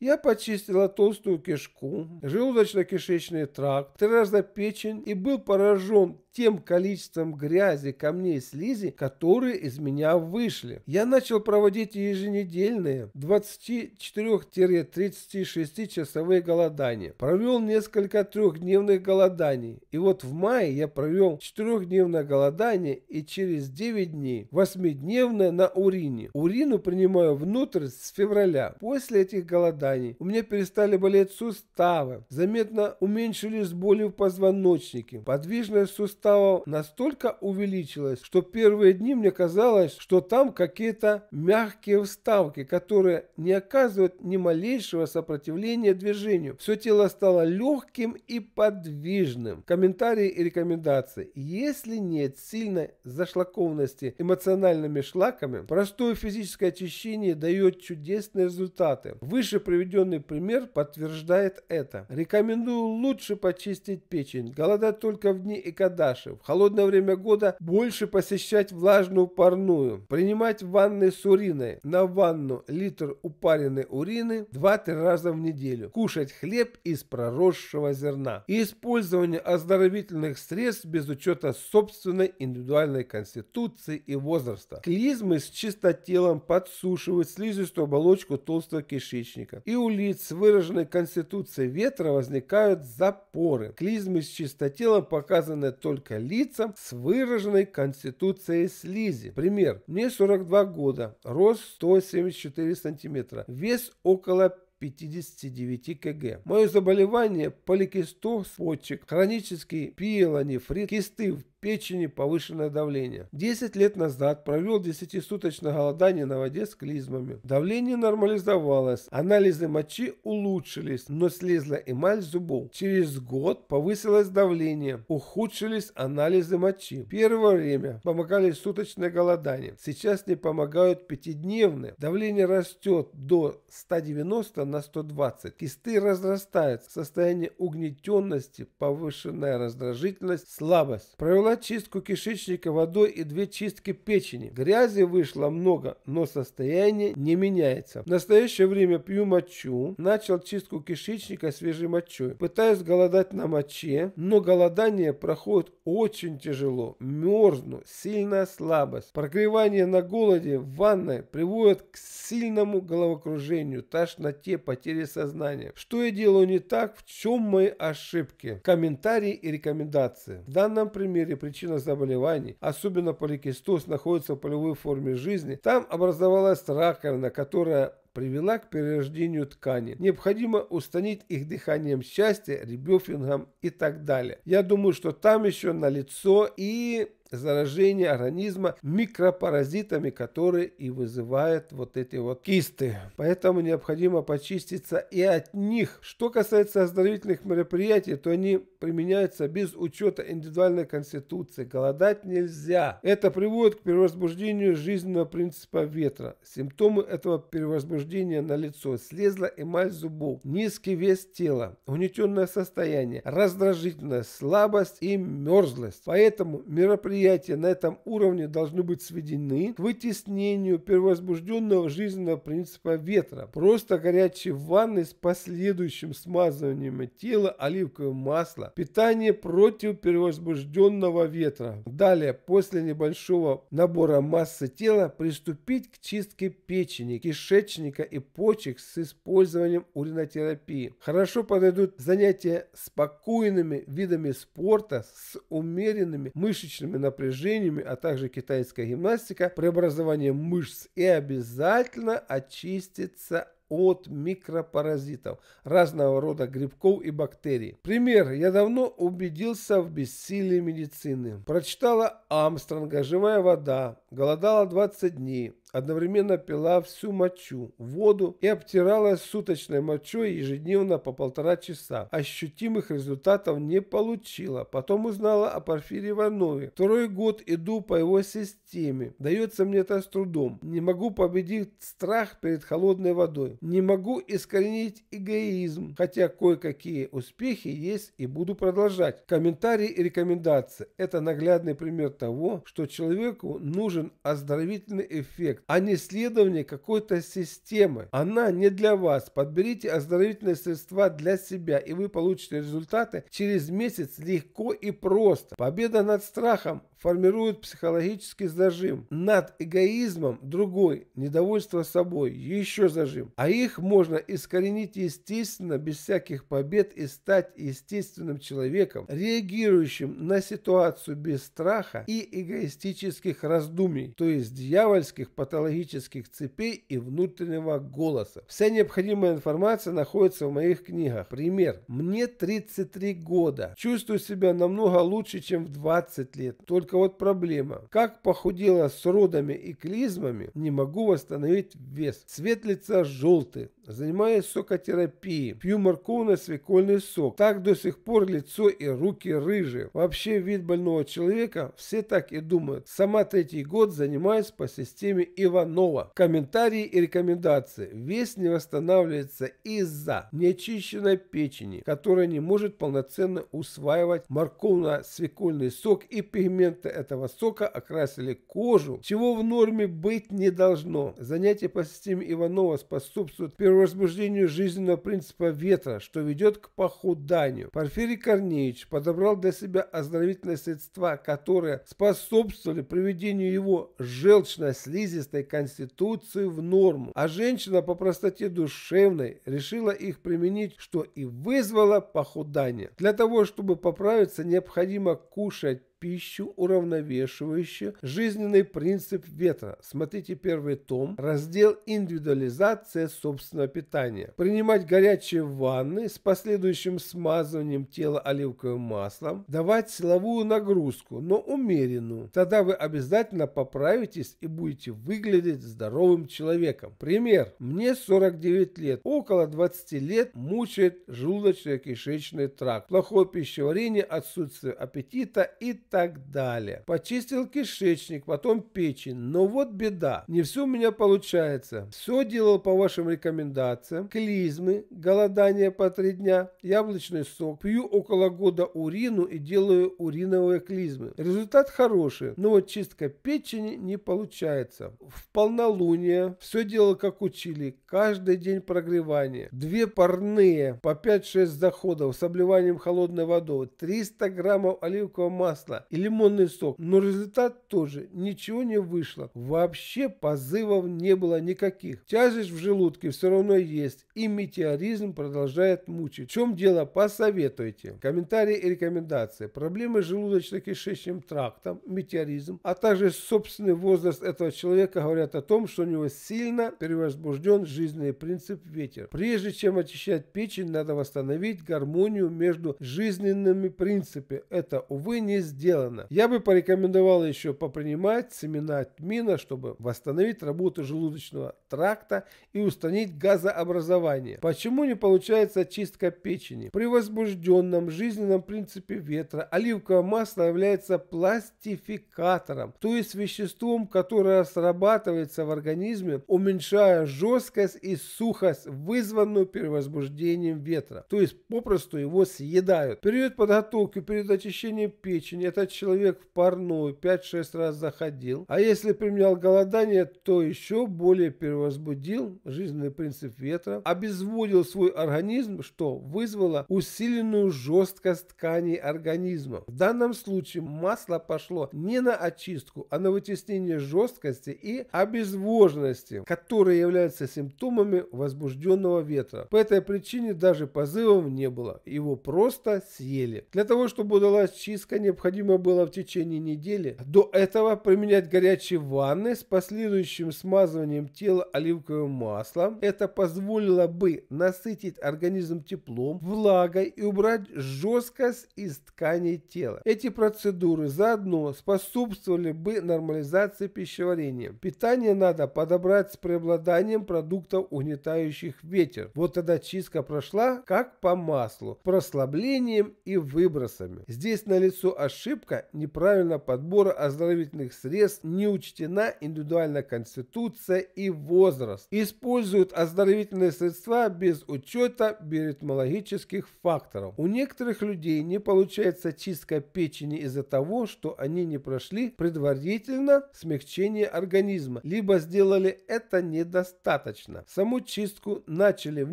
Я почистила толстую кишку, желудочно-кишечный тракт, 3 раза печень и был поражен тем количеством грязи, камней и слизи, которые из меня вышли. Я начал проводить еженедельные 24-36 часовые голодания. Провел несколько 3-дневных голоданий. И вот в мае я провел 4-дневное голодание и через 9 дней 8-дневное на урине. Урину принимаю внутрь с февраля. После этих голоданий у меня перестали болеть суставы, заметно уменьшились боли в позвоночнике, подвижность суставов настолько увеличилась, что первые дни мне казалось, что там какие-то мягкие вставки, которые не оказывают ни малейшего сопротивления движению. Все тело стало легким и подвижным. Комментарии и рекомендации. Если нет сильной зашлакованности эмоциональными шлаками, простое физическое очищение дает чудесные результаты. Выше приведенный пример подтверждает это. Рекомендую лучше почистить печень, голодать только в дни экодаши, в холодное время года больше посещать влажную парную, принимать ванны с уриной, на ванну литр упаренной урины 2-3 раза в неделю, кушать хлеб из проросшего зерна и использование оздоровительных средств без учета собственной индивидуальной конституции и возраста. Клизмы с чистотелом подсушивают слизистую оболочку толстого кишечника, и у лиц с выраженной конституцией ветра возникают запоры. Клизмы с чистотелом показаны только лицам с выраженной конституцией слизи. Пример: мне 42 года, рост 174 сантиметра, вес около 59 кг. Мое заболевание — поликистоз почек, хронический пиелонефрит, кисты в печени, повышенное давление. 10 лет назад провел 10-суточное голодание на воде с клизмами. Давление нормализовалось, анализы мочи улучшились, но слезла эмаль зубов. Через год повысилось давление, ухудшились анализы мочи. Первое время помогали суточное голодание, сейчас не помогают 5-дневные. Давление растет до 190 на 120, кисты разрастаются, состояние угнетенности, повышенная раздражительность, слабость. Провела чистку кишечника водой и 2 чистки печени. Грязи вышло много, но состояние не меняется. В настоящее время пью мочу. Начал чистку кишечника свежей мочой. Пытаюсь голодать на моче, но голодание проходит очень тяжело. Мерзну, сильная слабость. Прогревание на голоде в ванной приводит к сильному головокружению, тошноте, потере сознания. Что я делаю не так? В чем мои ошибки? Комментарии и рекомендации. В данном примере причина заболеваний, особенно поликистоз, находится в полевой форме жизни. Там образовалась раковина, которая привела к перерождению ткани. Необходимо устранить их дыханием счастья, ребёфингом и так далее. Я думаю, что там еще налицо и заражение организма микропаразитами, которые и вызывают вот эти вот кисты. Поэтому необходимо почиститься и от них. Что касается оздоровительных мероприятий, то они применяются без учета индивидуальной конституции. Голодать нельзя. Это приводит к перевозбуждению жизненного принципа ветра. Симптомы этого перевозбуждения налицо: слезла эмаль зубов, низкий вес тела, угнетенное состояние, раздражительность, слабость и мерзлость. Поэтому мероприятия мероприятия на этом уровне должны быть сведены к вытеснению первозбужденного жизненного принципа ветра. Просто горячие ванны с последующим смазыванием тела оливковым маслом. Питание против первозбужденного ветра. Далее, после небольшого набора массы тела, приступить к чистке печени, кишечника и почек с использованием уринотерапии. Хорошо подойдут занятия спокойными видами спорта с умеренными мышечными напряжениями, а также китайская гимнастика, преобразование мышц, и обязательно очиститься от микропаразитов, разного рода грибков и бактерий. Пример. Я давно убедился в бессилии медицины. Прочитала Амстронга «Живая вода», голодала 20 дней. Одновременно пила всю мочу, воду и обтиралась суточной мочой ежедневно по 1,5 часа. Ощутимых результатов не получила. Потом узнала о Порфирии Иванове. Второй год иду по его системе. Дается мне это с трудом. Не могу победить страх перед холодной водой. Не могу искоренить эгоизм. Хотя кое-какие успехи есть и буду продолжать. Комментарии и рекомендации. Это наглядный пример того, что человеку нужен оздоровительный эффект, а не следование какой-то системы. Она не для вас. Подберите оздоровительные средства для себя, и вы получите результаты через месяц легко и просто. Победа над страхом формирует психологический зажим. Над эгоизмом другой, недовольство собой, еще зажим. А их можно искоренить естественно, без всяких побед, и стать естественным человеком, реагирующим на ситуацию без страха и эгоистических раздумий, то есть дьявольских патологических цепей и внутреннего голоса. Вся необходимая информация находится в моих книгах. Пример. Мне 33 года. Чувствую себя намного лучше, чем в 20 лет. Только вот проблема. Как похудела с родами и клизмами, не могу восстановить вес. Цвет лица желтый. Занимаюсь сокотерапией. Пью морковно-свекольный сок. Так до сих пор лицо и руки рыжие. Вообще вид больного человека, все так и думают. Сама 3-й год занимаюсь по системе Иванова. Комментарии и рекомендации. Вес не восстанавливается из-за неочищенной печени, которая не может полноценно усваивать морковно-свекольный сок, и пигменты этого сока окрасили кожу, чего в норме быть не должно. Занятия по системе Иванова способствуют переразбуждению жизненного принципа ветра, что ведет к похуданию. Порфирий Корнеевич подобрал для себя оздоровительные средства, которые способствовали приведению его желчно-слизистой конституции в норму, а женщина по простоте душевной решила их применить, что и вызвало похудание. Для того, чтобы поправиться, необходимо кушать пищу, уравновешивающую жизненный принцип ветра. Смотрите 1-й том, раздел «Индивидуализация собственного питания». Принимать горячие ванны с последующим смазыванием тела оливковым маслом. Давать силовую нагрузку, но умеренную. Тогда вы обязательно поправитесь и будете выглядеть здоровым человеком. Пример. Мне 49 лет. Около 20 лет мучает желудочно-кишечный тракт. Плохое пищеварение, отсутствие аппетита и так далее. Почистил кишечник, потом печень. Но вот беда. Не все у меня получается. Все делал по вашим рекомендациям. Клизмы, голодание по 3 дня, яблочный сок. Пью около года урину и делаю уриновые клизмы. Результат хороший, но вот чистка печени не получается. В полнолуние все делал как учили. Каждый день прогревание. 2 парные по 5-6 заходов с обливанием холодной водой. 300 граммов оливкового масла и лимонный сок, но результат тоже ничего не вышло. Вообще позывов не было никаких. Тяжесть в желудке все равно есть, и метеоризм продолжает мучить. В чем дело, посоветуйте. Комментарии и рекомендации. Проблемы с желудочно-кишечным трактом, метеоризм, а также собственный возраст этого человека говорят о том, что у него сильно перевозбужден жизненный принцип ветер. Прежде чем очищать печень, надо восстановить гармонию между жизненными принципами. Это, увы, не сделано. Я бы порекомендовал еще попринимать семена тмина, чтобы восстановить работу желудочного тракта и устранить газообразование. Почему не получается очистка печени? При возбужденном жизненном принципе ветра оливковое масло является пластификатором, то есть веществом, которое срабатывается в организме, уменьшая жесткость и сухость, вызванную перевозбуждением ветра, то есть попросту его съедают. Период подготовки перед очищением печени – это этот человек в парную 5-6 раз заходил, а если применял голодание, то еще более перевозбудил жизненный принцип ветра, обезводил свой организм, что вызвало усиленную жесткость тканей организма. В данном случае масло пошло не на очистку, а на вытеснение жесткости и обезвоженности, которые являются симптомами возбужденного ветра. По этой причине даже позывов не было, его просто съели. Для того, чтобы удалась чистка, необходимо было в течение недели до этого применять горячие ванны с последующим смазыванием тела оливковым маслом. Это позволило бы насытить организм теплом, влагой и убрать жесткость из тканей тела. Эти процедуры заодно способствовали бы нормализации пищеварения. Питание надо подобрать с преобладанием продуктов, угнетающих ветер. Вот тогда чистка прошла как по маслу, прослаблением и выбросами. Здесь налицо ошибка неправильного подбора оздоровительных средств, не учтена индивидуальная конституция и возраст. Используют оздоровительные средства без учета биоритмологических факторов. У некоторых людей не получается чистка печени из-за того, что они не прошли предварительно смягчение организма, либо сделали это недостаточно. Саму чистку начали в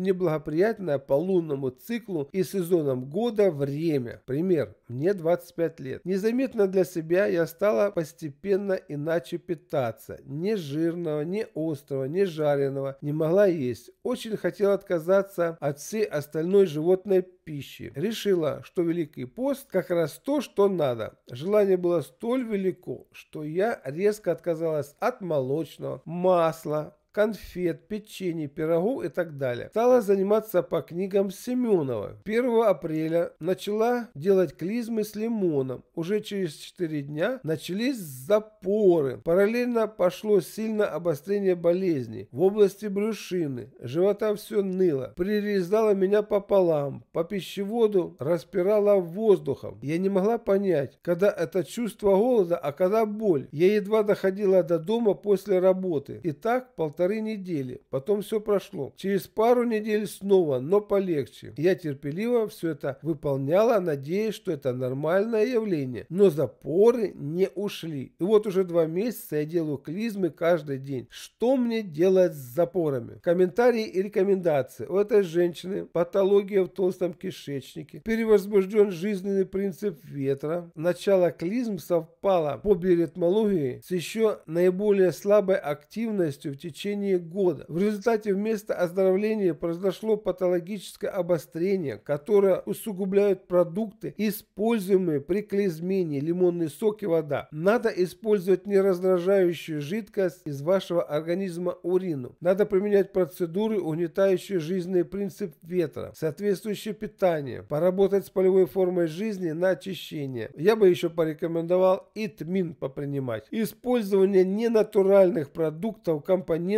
неблагоприятное по лунному циклу и сезонам года время. Пример. Мне 25 лет. Незаметно для себя я стала постепенно иначе питаться. Ни жирного, ни острого, ни жареного не могла есть. Очень хотела отказаться от всей остальной животной пищи. Решила, что Великий пост как раз то, что надо. Желание было столь велико, что я резко отказалась от молочного, масла, конфет, печенье, пирогов и так далее. Стала заниматься по книгам Семенова. 1 апреля начала делать клизмы с лимоном. Уже через 4 дня начались запоры. Параллельно пошло сильное обострение болезни в области брюшины. Живота все ныло. Прирезала меня пополам. По пищеводу распирала воздухом. Я не могла понять, когда это чувство голода, а когда боль. Я едва доходила до дома после работы. И так полтора недели. Потом все прошло. Через пару недель снова, но полегче. Я терпеливо все это выполняла, надеясь, что это нормальное явление. Но запоры не ушли. И вот уже 2 месяца я делаю клизмы каждый день. Что мне делать с запорами? Комментарии и рекомендации. У этой женщины патология в толстом кишечнике. Перевозбужден жизненный принцип ветра. Начало клизм совпало по биоритмологии с еще наиболее слабой активностью в течение года. В результате вместо оздоровления произошло патологическое обострение, которое усугубляют продукты, используемые при клизмении, лимонный сок и вода. Надо использовать нераздражающую жидкость из вашего организма урину. Надо применять процедуры, угнетающие жизненный принцип ветра, соответствующее питание, поработать с полевой формой жизни на очищение. Я бы еще порекомендовал и тмин попринимать. Использование ненатуральных продуктов, компонентов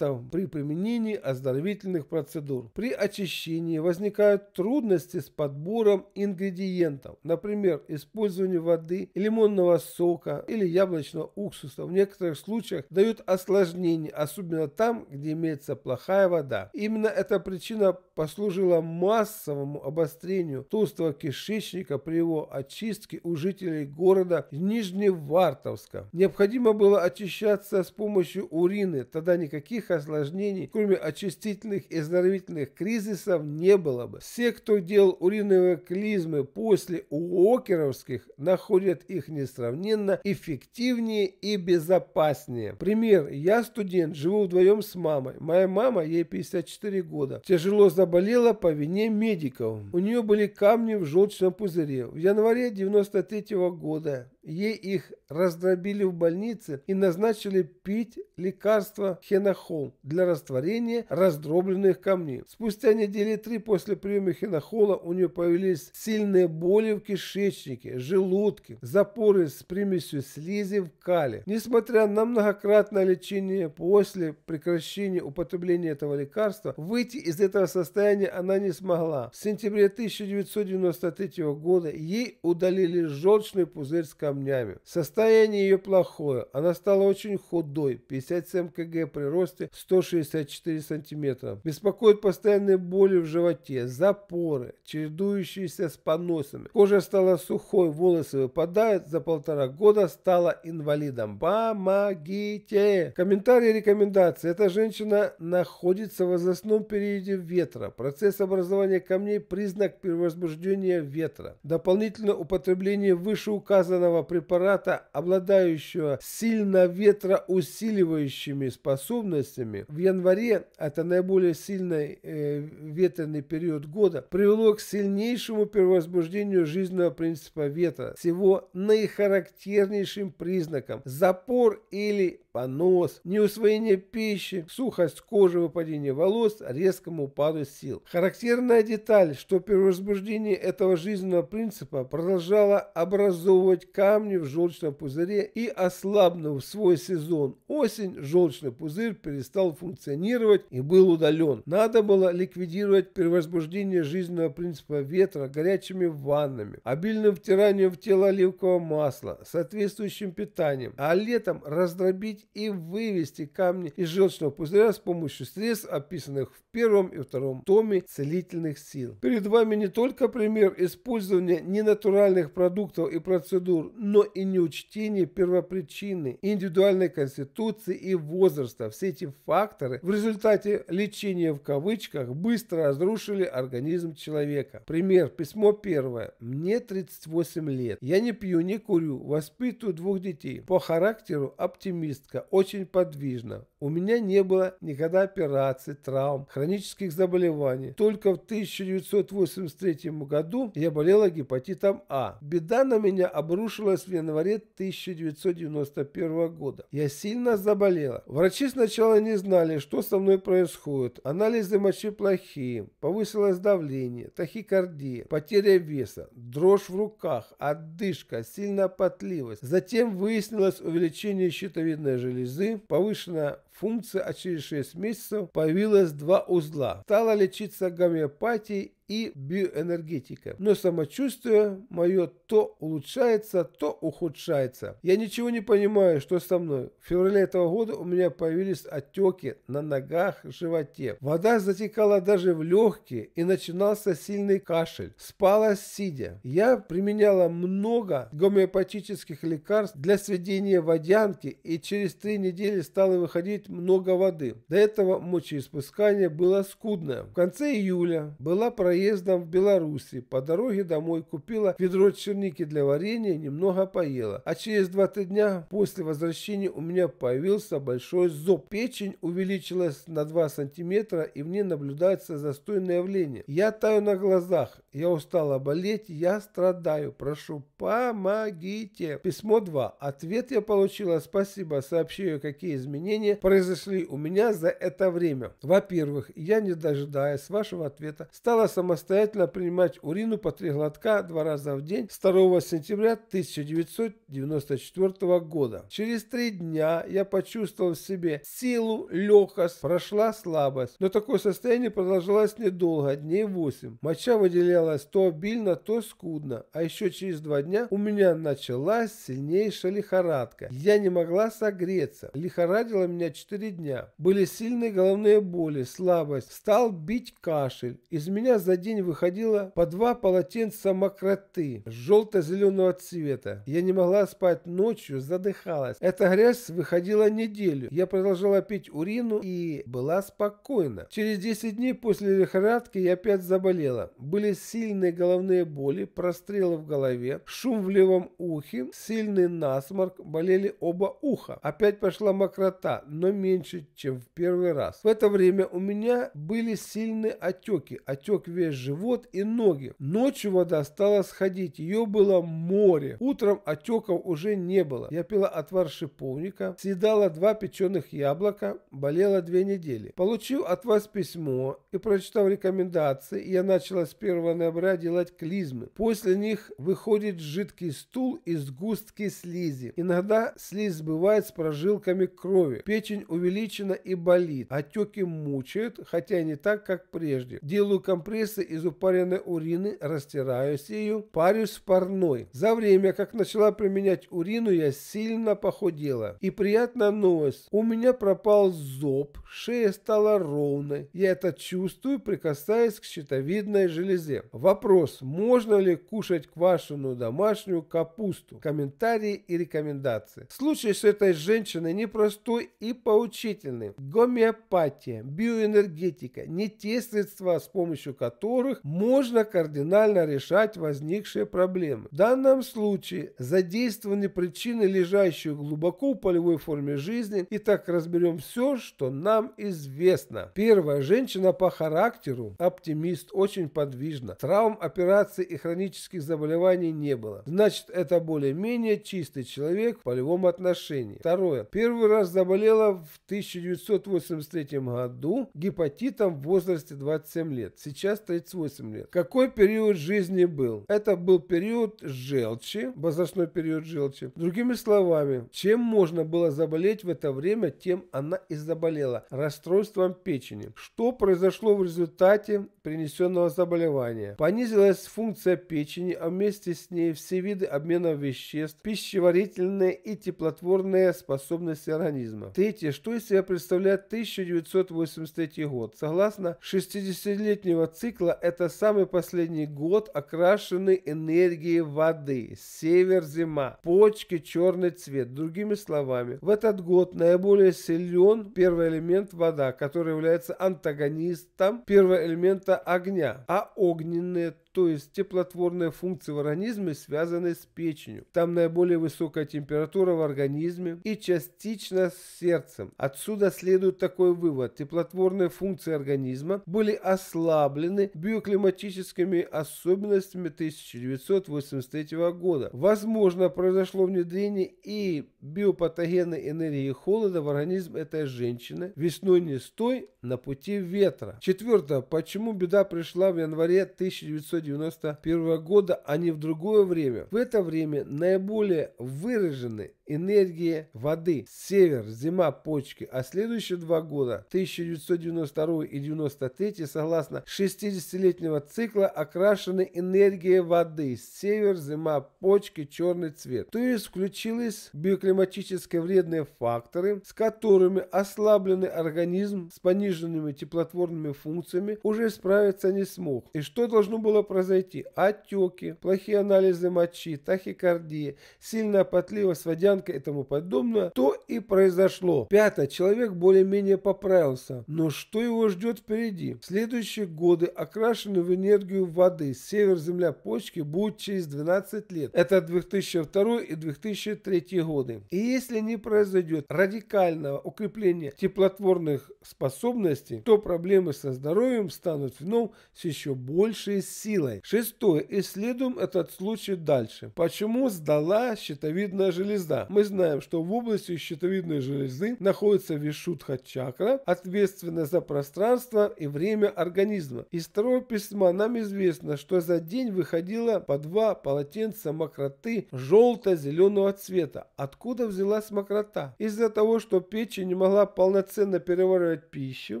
при применении оздоровительных процедур. При очищении возникают трудности с подбором ингредиентов, например, использование воды, лимонного сока или яблочного уксуса. В некоторых случаях дают осложнения, особенно там, где имеется плохая вода. Именно эта причина послужила массовому обострению толстого кишечника при его очистке у жителей города Нижневартовска. Необходимо было очищаться с помощью урины, тогда никаких осложнений, кроме очистительных и оздоровительных кризисов, не было бы. Все, кто делал уриновые клизмы после уокеровских, находят их несравненно эффективнее и безопаснее. Пример. Я студент, живу вдвоем с мамой. Моя мама, ей 54 года, тяжело заболела по вине медиков. У нее были камни в желчном пузыре. В январе 93-го года ей их раздробили в больнице и назначили пить лекарство хенохол для растворения раздробленных камней. Спустя недели 3 после приема хенохола у нее появились сильные боли в кишечнике, желудке, запоры с примесью слизи в кале. Несмотря на многократное лечение, после прекращения употребления этого лекарства выйти из этого состояния она не смогла. В сентябре 1993 года ей удалили желчный пузырь с камней. камнями. Состояние ее плохое. Она стала очень худой, 57 кг при росте 164 см. Беспокоит постоянные боли в животе, запоры, чередующиеся с поносами. Кожа стала сухой, волосы выпадают. За 1,5 года стала инвалидом. Помогите! Комментарии и рекомендации. Эта женщина находится в возрастном периоде ветра. Процесс образования камней – признак перевозбуждения ветра. Дополнительно употребление вышеуказанного препарата, обладающего сильно ветроусиливающими способностями, в январе, это наиболее сильный ветреный период года, привело к сильнейшему перевозбуждению жизненного принципа ветра, с его наихарактернейшим признаком – запор или понос, неусвоение пищи, сухость кожи, выпадение волос, резкому упаду сил. Характерная деталь, что перевозбуждение этого жизненного принципа продолжало образовывать камни в желчном пузыре, и, ослабнув свой сезон осень, желчный пузырь перестал функционировать и был удален. Надо было ликвидировать перевозбуждение жизненного принципа ветра горячими ваннами, обильным втиранием в тело оливкового масла, соответствующим питанием, а летом раздробить и вывести камни из желчного пузыря с помощью средств, описанных в 1 и 2 томе «Целительных сил». Перед вами не только пример использования ненатуральных продуктов и процедур, но и неучтение первопричины, индивидуальной конституции и возраста. Все эти факторы в результате лечения в кавычках быстро разрушили организм человека. Пример. Письмо 1. Мне 38 лет. Я не пью, не курю, воспитываю 2 детей. По характеру оптимист. Очень подвижна. У меня не было никогда операций, травм, хронических заболеваний. Только в 1983 году я болела гепатитом А. Беда на меня обрушилась в январе 1991 года. Я сильно заболела. Врачи сначала не знали, что со мной происходит. Анализы мочи плохие. Повысилось давление, тахикардия, потеря веса, дрожь в руках, отдышка, сильная потливость. Затем выяснилось увеличение щитовидной железы, повышенная функция, а через 6 месяцев появилось 2 узла. Стала лечиться гомеопатией и биоэнергетика. Но самочувствие мое то улучшается, то ухудшается. Я ничего не понимаю, что со мной. В феврале этого года у меня появились отеки на ногах, животе. Вода затекала даже в легкие, и начинался сильный кашель. Спала сидя. Я применяла много гомеопатических лекарств для сведения водянки, и через 3 недели стало выходить много воды. До этого мочеиспускание было скудное. В конце июля была проездом в Беларуси. По дороге домой купила ведро черники для варенья, немного поела. А через 2-3 дня после возвращения у меня появился большой зоб. Печень увеличилась на 2 сантиметра, и в ней наблюдается застойное явление. Я таю на глазах. Я устала болеть. Я страдаю. Прошу, помогите. Письмо 2. Ответ я получила. Спасибо. Сообщаю, какие изменения произошли у меня за это время. Во-первых, я, не дожидаясь вашего ответа, стала самостоятельно принимать урину по 3 глотка 2 раза в день с 2 сентября 1994 года. Через 3 дня я почувствовал в себе силу, легкость, прошла слабость. Но такое состояние продолжалось недолго, дней 8. Моча выделялась то обильно, то скудно. А еще через 2 дня у меня началась сильнейшая лихорадка. Я не могла согреться. Лихорадила меня 4 дня. Были сильные головные боли, слабость. Стал бить кашель. Из меня за день выходило по 2 полотенца мокроты желто-зеленого цвета. Я не могла спать ночью, задыхалась. Эта грязь выходила неделю. Я продолжала пить урину и была спокойна. Через 10 дней после лихорадки я опять заболела. Были сильные головные боли, прострелы в голове, шум в левом ухе, сильный насморк, болели оба уха. Опять пошла мокрота, но меньше, чем в 1 раз. В это время у меня были сильные отеки. Отек весь живот и ноги. Ночью вода стала сходить. Ее было море. Утром отеков уже не было. Я пила отвар шиповника. Съедала 2 печеных яблока. Болела 2 недели. Получив от вас письмо и прочитав рекомендации, я начала с 1 ноября делать клизмы. После них выходит жидкий стул и сгустки слизи. Иногда слизь бывает с прожилками крови. Печень увеличена и болит. Отеки мучают, хотя не так, как прежде. Делаю компресс крысы из упаренной урины, растираюсь ею, парюсь в парной. За время, как начала применять урину, я сильно похудела. И приятная новость. У меня пропал зоб, шея стала ровной. Я это чувствую, прикасаясь к щитовидной железе. Вопрос, можно ли кушать квашеную домашнюю капусту? Комментарии и рекомендации. Случай с этой женщиной непростой и поучительный. Гомеопатия, биоэнергетика, не те средства, с помощью которых можно кардинально решать возникшие проблемы. В данном случае задействованы причины, лежащие глубоко в полевой форме жизни. Итак, разберем все, что нам известно. Первая женщина по характеру, оптимист, очень подвижна. Травм, операций и хронических заболеваний не было. Значит, это более-менее чистый человек в полевом отношении. Второе. Первый раз заболела в 1983 году гепатитом в возрасте 27 лет. Сейчас 38 лет. Какой период жизни был? Это был период желчи, возрастной период желчи. Другими словами, чем можно было заболеть в это время, тем она и заболела. Расстройством печени. Что произошло в результате принесенного заболевания? Понизилась функция печени, а вместе с ней все виды обмена веществ, пищеварительные и теплотворные способности организма. Третье, что из себя представляет 1983 год? Согласно 60-летнего цикла, это самый последний год, окрашенный энергией воды. Север-зима. Почки черный цвет. Другими словами, в этот год наиболее силен первый элемент вода, который является антагонистом первого элемента огня, а огненные, то есть теплотворные функции в организме связаны с печенью. Там наиболее высокая температура в организме и частично с сердцем. Отсюда следует такой вывод. Теплотворные функции организма были ослаблены биоклиматическими особенностями 1983 года. Возможно, произошло внедрение и биопатогенной энергии холода в организм этой женщины. Весной не стой, на пути ветра. Четвертое. Почему беда пришла в январе 1991 года, а не в другое время? В это время наиболее выражены энергии воды. Север, зима, почки. А следующие два года, 1992 и 1993, согласно 60-летнего цикла, окрашены энергией воды. Север, зима, почки, черный цвет. То есть включились биоклиматически вредные факторы, с которыми ослабленный организм с пониженными теплотворными функциями уже справиться не смог. И что должно было произойти? Отеки, плохие анализы мочи, тахикардия, сильная потливость, водянка и тому подобное. То и произошло. Пятое. Человек более-менее поправился. Но что его ждет впереди? Следующие годы окрашены в энергию воды. Север, земля, почки будет через 12 лет. Это 2002 и 2003 годы. И если не произойдет радикального укрепления теплотворных способностей, то проблемы со здоровьем станут вновь с еще большей силой. Шестое. Исследуем этот случай дальше. Почему сдала щитовидная железа? Мы знаем, что в области щитовидной железы находится вишудха-чакра, ответственная за пространство и время организма. Из второго письма нам известно, что за день выходило по 2 полотенца мокроты желто-зеленого цвета. Откуда взялась мокрота? Из-за того, что печень не могла полноценно переваривать пищу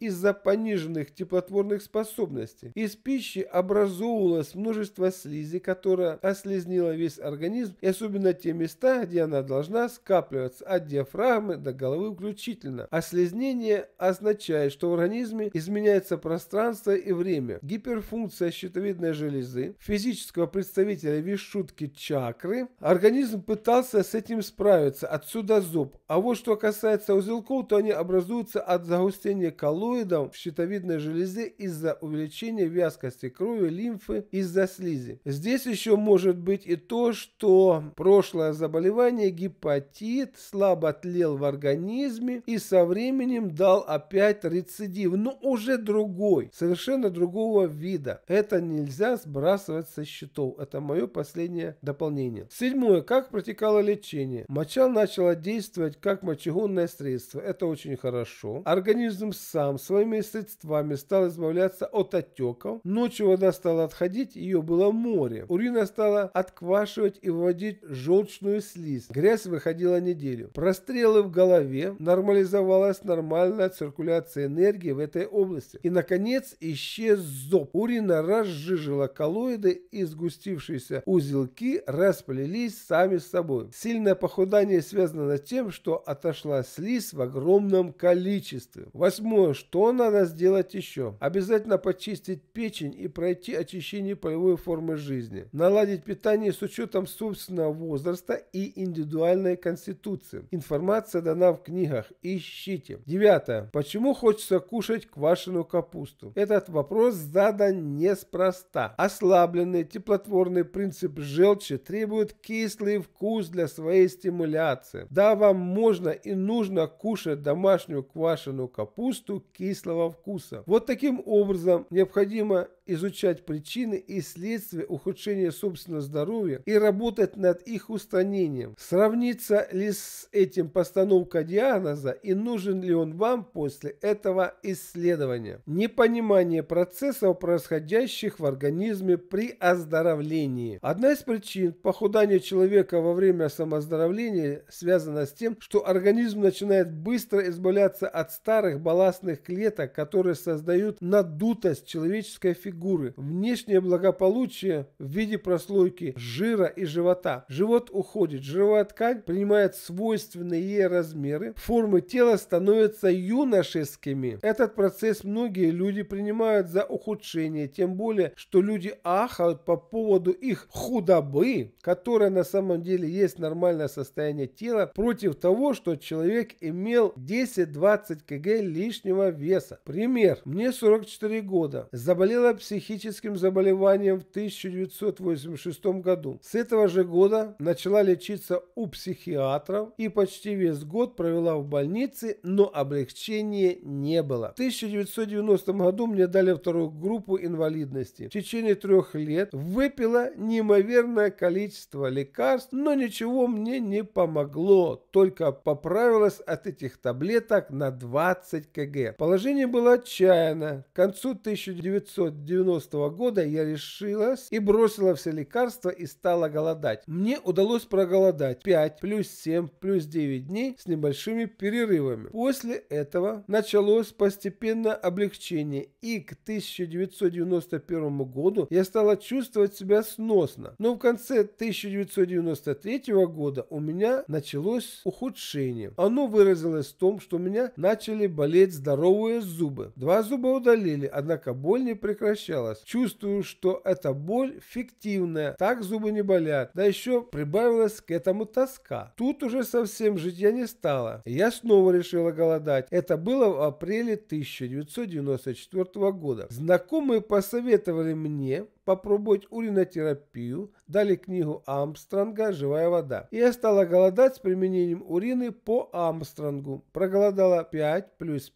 из-за пониженных теплотворных способностей. Из пищи образовывалось множество слизи, которая ослизнила весь организм, и особенно те места, где она должна скапливаться, от диафрагмы до головы включительно. Ослизнение означает, что в организме изменяется пространство и время. Гиперфункция щитовидной железы, физического представителя вишудки чакры, организм пытался с этим справиться, отсюда зоб. А вот что касается узелков, то они образуются от загустения коллоидов в щитовидной железе из-за увеличения вязкости крови, лимфы, из-за слизи. Здесь еще может быть и то, что прошлое заболевание, гепатит, слабо тлел в организме и со временем дал опять рецидив, но уже другой, совершенно другого вида. Это нельзя сбрасывать со счетов. Это мое последнее дополнение. Седьмое. Как протекало лечение? Моча начала действовать как мочегонное средство. Это очень хорошо. Организм сам своими средствами стал избавляться от отеков. Ночью вода стала отходить, ее было море. Урина стала отквашивать и выводить желчную слизь. Грязь выходила неделю. Прострелы в голове, нормализовалась нормальная циркуляция энергии в этой области. И, наконец, исчез зоб. Урина разжижила коллоиды, и сгустившиеся узелки расплелись сами собой. Сильное похудание связано с тем, что отошла слизь в огромном количестве. Восьмое. Что надо сделать еще? Обязательно почистить печень и пройти очищение полевой формы жизни. Наладить питание с учетом собственного возраста и индивидуальной конституции. Информация дана в книгах. Ищите. Девятое. Почему хочется кушать квашеную капусту? Этот вопрос задан неспроста. Ослабленный теплотворный принцип желчи требует кислый вкус для своей стимуляции. Да, вам можно и нужно кушать домашнюю квашеную капусту кислого вкуса. Вот таким образом необходимо изучать причины и следствия ухудшения собственного здоровья и работать над их устранением. Сравнится ли с этим постановка диагноза и нужен ли он вам после этого исследования? Непонимание процессов, происходящих в организме при оздоровлении. Одна из причин похудания человека во время самооздоровления связана с тем, что организм начинает быстро избавляться от старых балластных клеток, которые создают надутость человеческой фигуры. Внешнее благополучие в виде прослойки жира и живота. Живот уходит, жировая ткань принимает свойственные ей размеры, формы тела становятся юношескими. Этот процесс многие люди принимают за ухудшение, тем более, что люди ахают по поводу их худобы, которая на самом деле есть нормальное состояние тела, против того, что человек имел 10-20 кг лишнего веса. Пример. Мне 44 года. Заболела психическим заболеванием в 1986 году. С этого же года начала лечиться у психиатров и почти весь год провела в больнице, но облегчения не было. В 1990 году мне дали вторую группу инвалидности. В течение 3 лет выпила неимоверное количество лекарств, но ничего мне не помогло, только поправилась от этих таблеток на 20 кг. Положение было отчаянно. К концу 1990 года я решилась и бросила все лекарства и стала голодать. Мне удалось проголодать 5 плюс 7 плюс 9 дней с небольшими перерывами. После этого началось постепенное облегчение, и к 1991 году я стала чувствовать себя сносно. Но в конце 1993 года у меня началось ухудшение. Оно выразилось в том, что у меня начали болеть здоровые зубы. 2 зуба удалили, однако боль не прекращалась. Чувствую, что эта боль фиктивная, так зубы не болят. Да еще прибавилась к этому тоска. Тут уже совсем жить я не стала. Я снова решила голодать. Это было в апреле 1994 года. Знакомые посоветовали мне попробовать уринотерапию, дали книгу Амстронга «Живая вода». И я стала голодать с применением урины по Амстронгу. Проголодала 5 плюс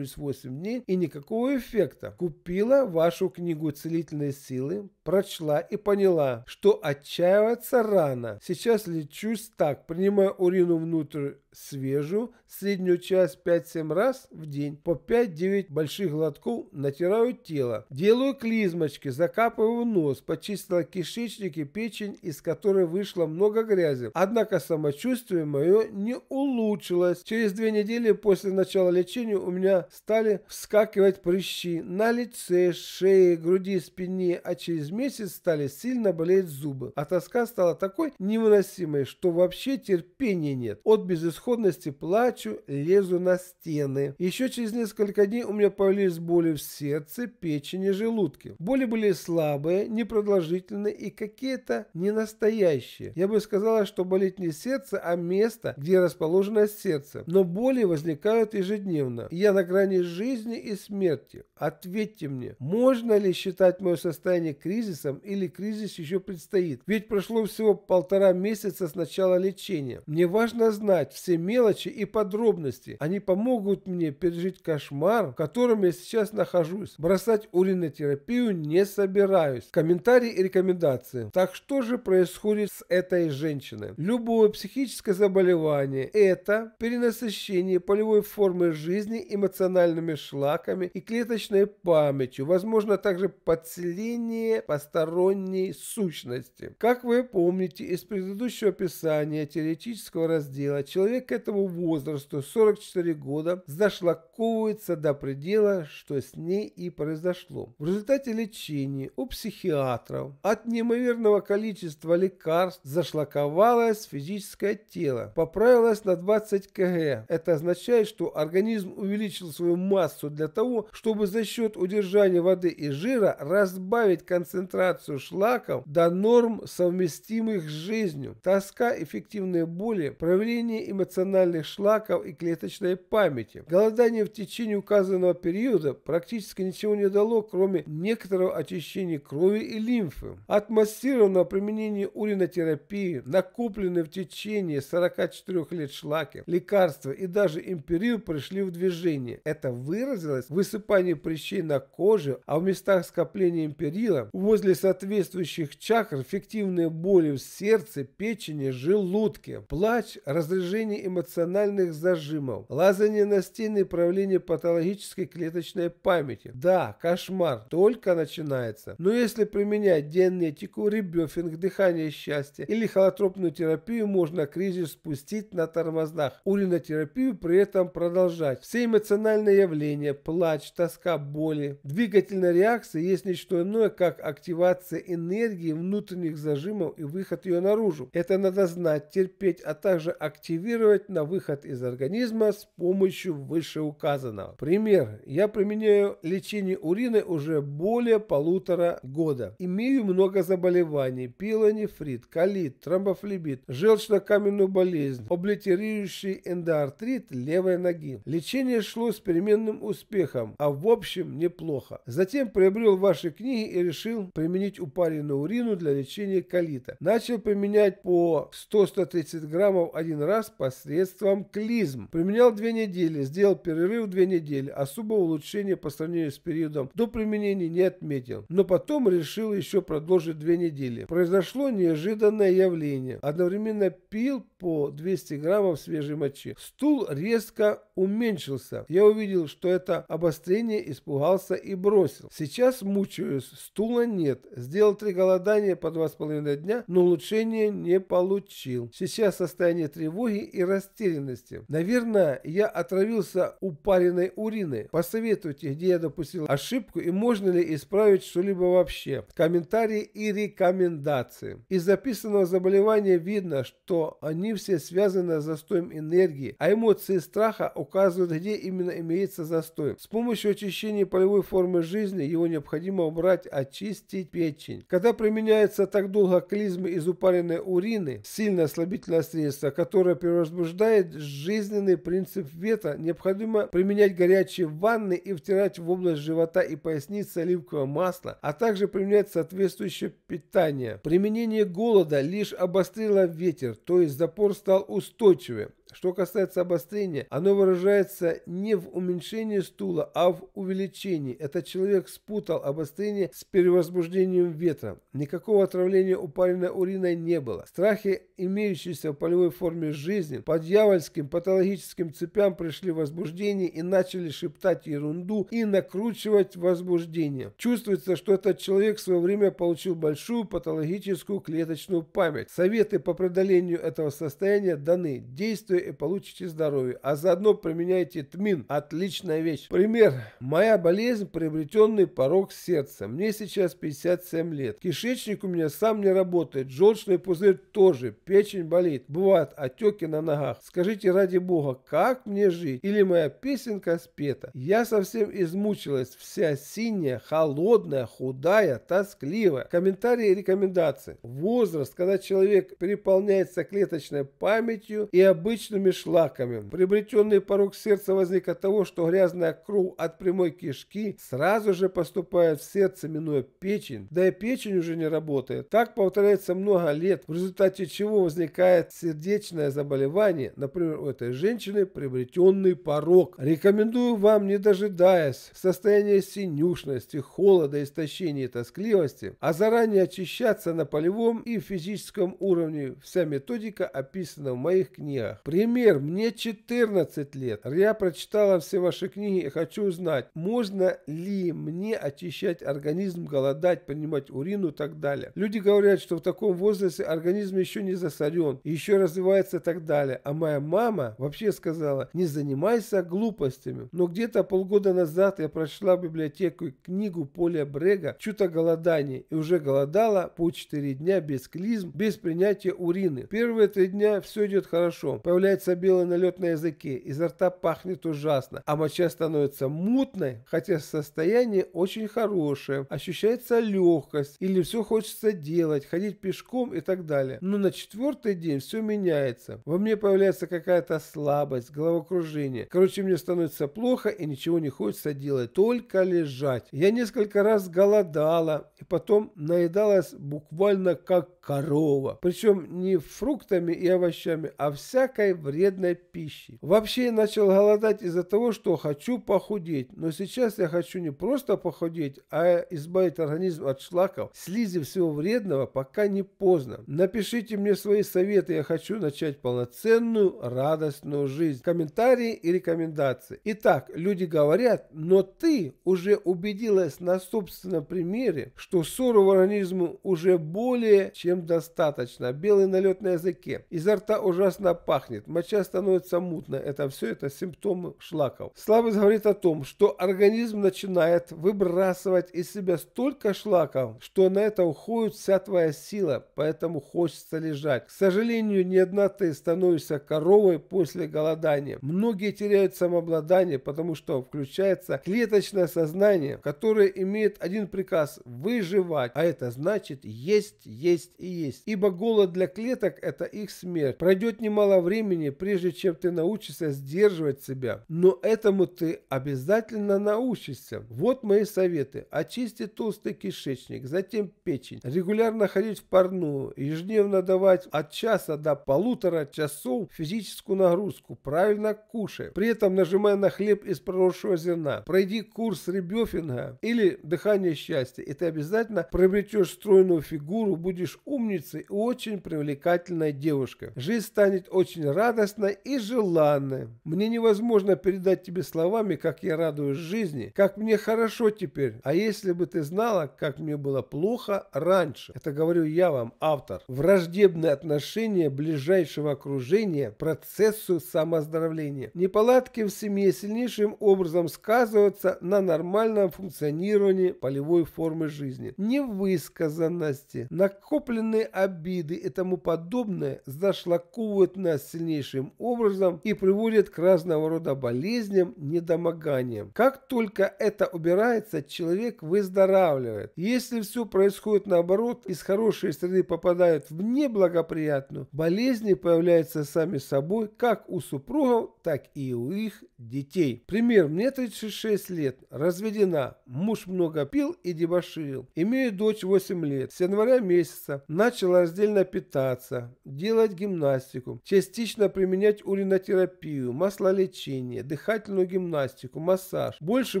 8 дней и никакого эффекта. Купила вашу книгу «Целительные силы», прочла и поняла, что отчаиваться рано. Сейчас лечусь так, принимаю урину внутрь свежую, среднюю часть 5-7 раз в день, по 5-9 больших глотков натираю тело, делаю клизмочки, закапываю в нос, почистила кишечник и печень, из которой вышло много грязи. Однако самочувствие мое не улучшилось. Через 2 недели после начала лечения у меня стали вскакивать прыщи на лице, шее, груди, спине, а через месяц стали сильно болеть зубы. А тоска стала такой невыносимой, что вообще терпения нет. От безысходности плачу, лезу на стены. Еще через несколько дней у меня появились боли в сердце, печени, желудке. Боли были слабые, непродолжительные и какие-то ненастоящие. Я бы сказала, что болит не сердце, а место, где расположено сердце. Но боли возникают ежедневно. Я на грани жизни и смерти. Ответьте мне, можно ли считать мое состояние кризисом или кризис еще предстоит? Ведь прошло всего 1,5 месяца с начала лечения. Мне важно знать все мелочи и подробности. Они помогут мне пережить кошмар, в котором я сейчас нахожусь. Бросать уринотерапию не собираюсь. читаюсь. Комментарии и рекомендации. Так что же происходит с этой женщиной? Любое психическое заболевание – это перенасыщение полевой формы жизни эмоциональными шлаками и клеточной памятью, возможно, также подселение посторонней сущности. Как вы помните из предыдущего описания теоретического раздела, человек к этому возрасту, 44 года, зашлаковывается до предела, что с ней и произошло. В результате лечения у психиатров от неимоверного количества лекарств зашлаковалось физическое тело, поправилось на 20 кг. Это означает, что организм увеличил свою массу для того, чтобы за счет удержания воды и жира разбавить концентрацию шлаков до норм, совместимых с жизнью. Тоска, эффективные боли, проявление эмоциональных шлаков и клеточной памяти. Голодание в течение указанного периода практически ничего не дало, кроме некоторого очищения крови и лимфы. От массированного применения уринотерапии, накопленные в течение 44 лет шлаки, лекарства и даже империю пришли в движение. Это выразилось в высыпании прыщей на коже, а в местах скопления империла возле соответствующих чакр фиктивные боли в сердце, печени, желудке, плач, разрежение эмоциональных зажимов, лазание на стены и проявление патологической клеточной памяти. Да, кошмар только начинается. Но если применять дианетику, ребёфинг, дыхание счастья или холотропную терапию, можно кризис спустить на тормознах. Уринотерапию при этом продолжать. Все эмоциональные явления, плач, тоска, боли, двигательная реакция есть не что иное, как активация энергии внутренних зажимов и выход ее наружу. Это надо знать, терпеть, а также активировать на выход из организма с помощью вышеуказанного. Пример. Я применяю лечение урины уже более 1,5 года. Имею много заболеваний: пилонефрит, колит, тромбофлебит, желчно-каменную болезнь, облитерирующий эндоартрит левой ноги. Лечение шло с переменным успехом, а в общем неплохо. Затем приобрел ваши книги и решил применить упаренную урину для лечения колита. Начал применять по 100-130 граммов один раз посредством клизм. Применял 2 недели, сделал перерыв 2 недели. Особого улучшения по сравнению с периодом до применения не отметил, но потом решил еще продолжить 2 недели. Произошло неожиданное явление. Одновременно пил по 200 граммов свежей мочи. Стул резко уменьшился. Я увидел, что это обострение, испугался и бросил. Сейчас мучаюсь, стула нет. Сделал 3 голодания по 2,5 дня, но улучшения не получил. Сейчас состояние тревоги и растерянности. Наверное, я отравился упаренной уриной. Посоветуйте, где я допустил ошибку и можно ли исправить что-либо вообще. Комментарии и рекомендации. Из записанного заболевания видно, что они все связаны с застоем энергии, а эмоции страха указывают, где именно имеется застой. С помощью очищения полевой формы жизни его необходимо убрать, очистить печень. Когда применяется так долго клизмы из упаренной урины, сильное слабительное средство, которое перевозбуждает жизненный принцип ветра, необходимо применять горячие ванны и втирать в область живота и поясницы оливковое масло, а также применять соответствующее питание. Применение голода лишь обострило ветер, то есть запор стал устойчивее. Что касается обострения, оно выражается не в уменьшении стула, а в увеличении. Этот человек спутал обострение с перевозбуждением ветра. Никакого отравления упаренной уриной не было. Страхи, имеющиеся в полевой форме жизни, по дьявольским патологическим цепям пришли в возбуждение и начали шептать ерунду и накручивать возбуждение. Чувствуется, что этот человек в свое время получил большую патологическую клеточную память. Советы по преодолению этого состояния даны. Действуя и получите здоровье, а заодно применяйте тмин. Отличная вещь. Пример. Моя болезнь — приобретенный порок сердца. Мне сейчас 57 лет. Кишечник у меня сам не работает. Желчный пузырь тоже. Печень болит. Бывают отеки на ногах. Скажите, ради бога, как мне жить? Или моя песенка спета? Я совсем измучилась. Вся синяя, холодная, худая, тоскливая. Комментарии и рекомендации. Возраст, когда человек переполняется клеточной памятью и обычно желудочными шлаками. Приобретенный порок сердца возник от того, что грязная кровь от прямой кишки сразу же поступает в сердце, минуя печень, да и печень уже не работает. Так повторяется много лет, в результате чего возникает сердечное заболевание, например, у этой женщины приобретенный порок. Рекомендую вам, не дожидаясь состояния синюшности, холода, истощения и тоскливости, а заранее очищаться на полевом и физическом уровне. Вся методика описана в моих книгах. Пример. Мне 14 лет. Я прочитала все ваши книги и хочу узнать, можно ли мне очищать организм, голодать, принимать урину и так далее. Люди говорят, что в таком возрасте организм еще не засорен, еще развивается и так далее. А моя мама вообще сказала, не занимайся глупостями. Но где-то полгода назад я прочла в библиотеку книгу Поля Брега «Чудо голодания» и уже голодала по 4 дня без клизм, без принятия урины. Первые 3 дня все идет хорошо. Появляется белый налет на языке, изо рта пахнет ужасно, а моча становится мутной, хотя состояние очень хорошее. Ощущается легкость, или все хочется делать, ходить пешком и так далее. Но на 4-й день все меняется. Во мне появляется какая-то слабость, головокружение. Короче, мне становится плохо и ничего не хочется делать, только лежать. Я несколько раз голодала и потом наедалась буквально как корова. Причем не фруктами и овощами, а всякой вредной пищей. Вообще я начал голодать из-за того, что хочу похудеть. Но сейчас я хочу не просто похудеть, а избавить организм от шлаков, слизи, всего вредного, пока не поздно. Напишите мне свои советы, я хочу начать полноценную, радостную жизнь. Комментарии и рекомендации. Итак, люди говорят, но ты уже убедилась на собственном примере, что ссору в организму уже более чем достаточно. Белый налет на языке. Изо рта ужасно пахнет. Моча становится мутной. Это все симптомы шлаков. Слабость говорит о том, что организм начинает выбрасывать из себя столько шлаков, что на это уходит вся твоя сила. Поэтому хочется лежать. К сожалению, не одна ты становишься коровой после голодания. Многие теряют самообладание, потому что включается клеточное сознание, которое имеет один приказ – выживать. А это значит есть, есть и есть. Ибо голод для клеток – это их смерть. Пройдет немало времени, прежде чем ты научишься сдерживать себя. Но этому ты обязательно научишься. Вот мои советы. Очисти толстый кишечник, затем печень. Регулярно ходить в парную. Ежедневно давать от 1 до 1,5 часа физическую нагрузку. Правильно кушай. При этом нажимай на хлеб из проросшего зерна. Пройди курс ребёфинга или дыхание счастья. И ты обязательно приобретешь стройную фигуру, будешь умницей и очень привлекательной девушкой. Жизнь станет очень радостной и желанной. Мне невозможно передать тебе словами, как я радуюсь жизни, как мне хорошо теперь. А если бы ты знала, как мне было плохо раньше. Это говорю я вам, автор. Враждебное отношение ближайшего окружения к процессу самооздоровления. Неполадки в семье сильнейшим образом сказываются на нормальном функционировании полевой формы жизни. Невысказанности, накопленные обиды и тому подобное зашлаковывают нас сильнейшим образом и приводят к разного рода болезням, недомоганиям. Как только это убирается, человек выздоравливает. Если все происходит наоборот, из хорошей среды попадают в неблагоприятную, болезни появляются сами собой как у супругов, так и у их детей. Пример. Мне 36 лет, разведена, муж много пил и дебоширил. Имею дочь 8 лет, с января месяца начала раздельно питаться, делать гимнастику, частично применять уринотерапию, маслолечение, дыхательную гимнастику, массаж. Больше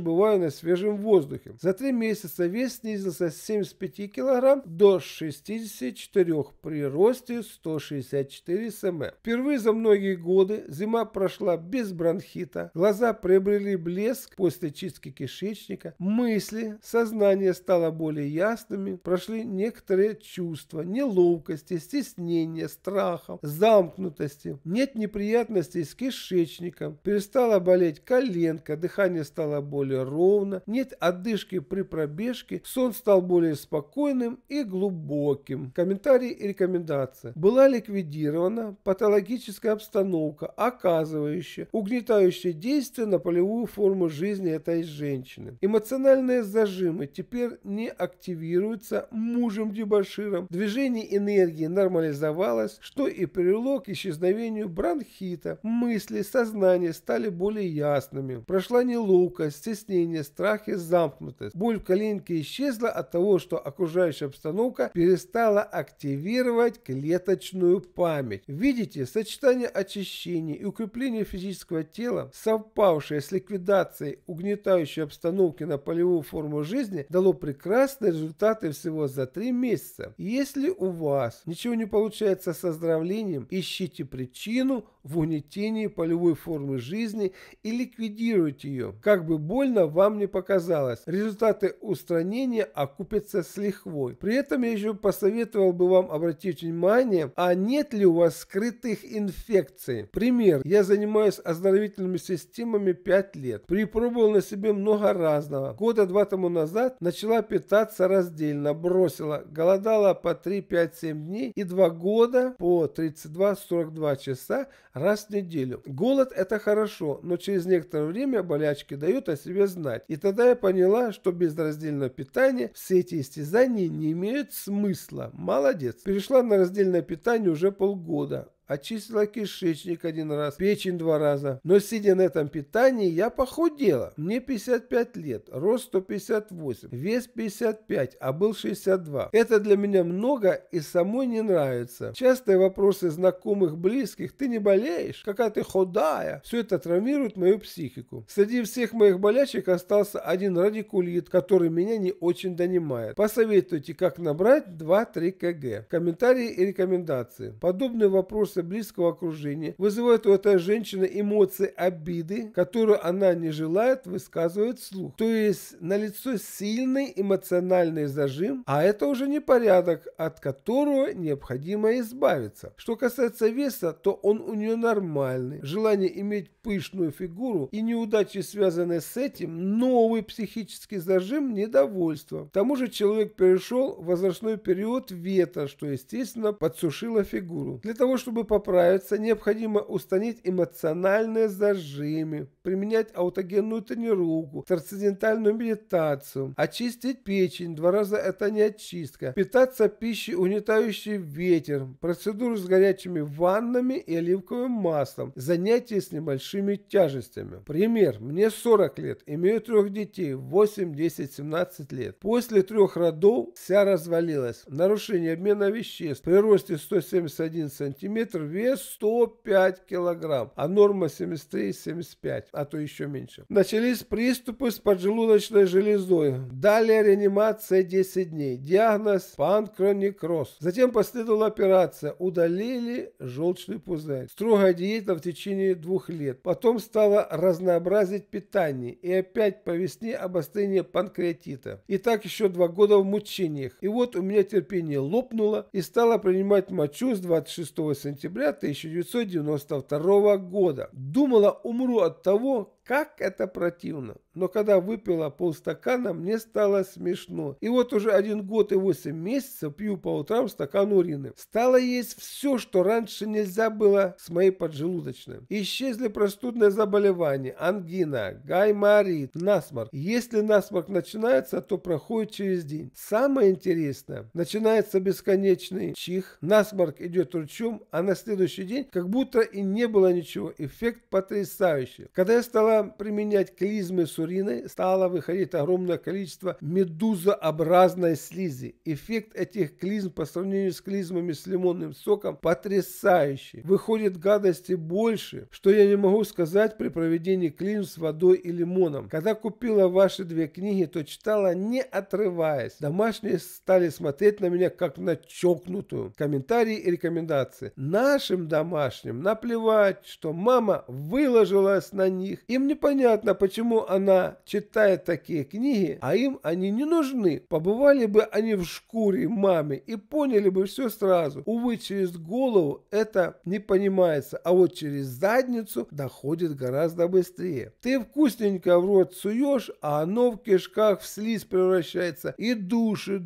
бываю на свежем воздухе. За 3 месяца вес снизился с 75 кг до 64 при росте 164 см. Впервые за многие годы зима прошла без бронхита, глаза приобрели блеск после чистки кишечника, мысли, сознание стало более ясными, прошли некоторые чувства неловкости, стеснения, страха, замкнутости. Нет неприятностей с кишечником, перестала болеть коленка, дыхание стало более ровно, нет одышки при пробежке, сон стал более спокойным и глубоким. Комментарий и рекомендация. Была ликвидирована патологическая обстановка, оказывающая угнетающее действие на полевую форму жизни этой женщины. Эмоциональные зажимы теперь не активируются мужем-дебоширом. Движение энергии нормализовалось, что и привело к исчезновению лечению бронхита. Мысли, сознание стали более ясными. Прошла неловкость, стеснение, страх и замкнутость. Боль в коленке исчезла от того, что окружающая обстановка перестала активировать клеточную память. Видите, сочетание очищения и укрепления физического тела, совпавшее с ликвидацией угнетающей обстановки на полевую форму жизни, дало прекрасные результаты всего за 3 месяца. Если у вас ничего не получается с оздоровлением, ищите причину в угнетении полевой формы жизни и ликвидируйте ее. Как бы больно вам не показалось, результаты устранения окупятся с лихвой. При этом я еще посоветовал бы вам обратить внимание, а нет ли у вас скрытых инфекций. Пример. Я занимаюсь оздоровительными системами 5 лет. Припробовал на себе много разного. Года 2 тому назад начала питаться раздельно, бросила, голодала по 3-5-7 дней и 2 года по 32-42 часа раз в неделю. Голод — это хорошо, но через некоторое время болячки дают о себе знать. И тогда я поняла, что без раздельного питания все эти истязания не имеют смысла. Молодец. Перешла на раздельное питание уже полгода. Очистила кишечник 1 раз, печень 2 раза. Но сидя на этом питании, я похудела. Мне 55 лет, рост 158, вес 55, а был 62. Это для меня много и самой не нравится. Частые вопросы знакомых, близких: ты не болеешь? Какая ты худая? Все это травмирует мою психику. Среди всех моих болячек остался один радикулит, который меня не очень донимает. Посоветуйте, как набрать 2-3 кг. Комментарии и рекомендации. Подобные вопросы близкого окружения вызывает у этой женщины эмоции обиды, которую она не желает высказывать вслух. То есть налицо сильный эмоциональный зажим, а это уже непорядок, от которого необходимо избавиться. Что касается веса, то он у нее нормальный. Желание иметь пышную фигуру и неудачи, связанные с этим, новый психический зажим недовольства. К тому же человек перешел в возрастной период ветра, что естественно подсушило фигуру. Для того, чтобы поправиться, необходимо устранить эмоциональные зажимы, применять аутогенную тренировку, трансцендентальную медитацию, очистить печень, 2 раза это не очистка, питаться пищей, угнетающей ветер, процедуру с горячими ваннами и оливковым маслом, занятия с небольшими тяжестями. Пример. Мне 40 лет, имею 3 детей, 8, 10, 17 лет. После 3 родов вся развалилась, нарушение обмена веществ, при росте 171 сантиметр, вес 105 килограмм, а норма 73-75, а то еще меньше. Начались приступы с поджелудочной железой. Далее реанимация 10 дней. Диагноз — панкронекроз. Затем последовала операция. Удалили желчный пузырь. Строгая диета в течение 2 лет. Потом стала разнообразить питание. И опять по весне обострение панкреатита. И так еще 2 года в мучениях. И вот у меня терпение лопнуло, и стала принимать мочу с 26 сентября 1992 года. Думала, умру от того, как это противно. Но когда выпила 0,5 стакана, мне стало смешно. И вот уже 1 год и 8 месяцев пью по утрам стакан урины. Стало есть все, что раньше нельзя было с моей поджелудочной. Исчезли простудные заболевания, ангина, гайморит, насморк. Если насморк начинается, то проходит через день. Самое интересное, начинается бесконечный чих, насморк идет ручьем, а на следующий день как будто и не было ничего. Эффект потрясающий. Когда я стала применять клизмы с уриной, стало выходить огромное количество медузообразной слизи. Эффект этих клизм по сравнению с клизмами с лимонным соком потрясающий. Выходит гадости больше, что я не могу сказать при проведении клизм с водой и лимоном. Когда купила ваши 2 книги, то читала не отрываясь. Домашние стали смотреть на меня как на чокнутую. Комментарии и рекомендации. Нашим домашним наплевать, что мама выложилась на них. Им непонятно, почему она читает такие книги, а им они не нужны. Побывали бы они в шкуре мамы и поняли бы все сразу. Увы, через голову это не понимается, а вот через задницу доходит гораздо быстрее. Ты вкусненько в рот суешь, а оно в кишках в слизь превращается и душит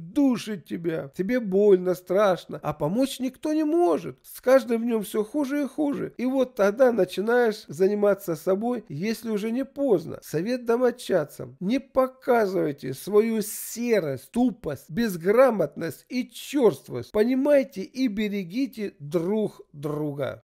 тебя. Тебе больно, страшно, а помочь никто не может. С каждым днем все хуже и хуже. И вот тогда начинаешь заниматься собой, если уже не поздно. Совет домочадцам: не показывайте свою серость, тупость, безграмотность и черствость. Понимайте и берегите друг друга.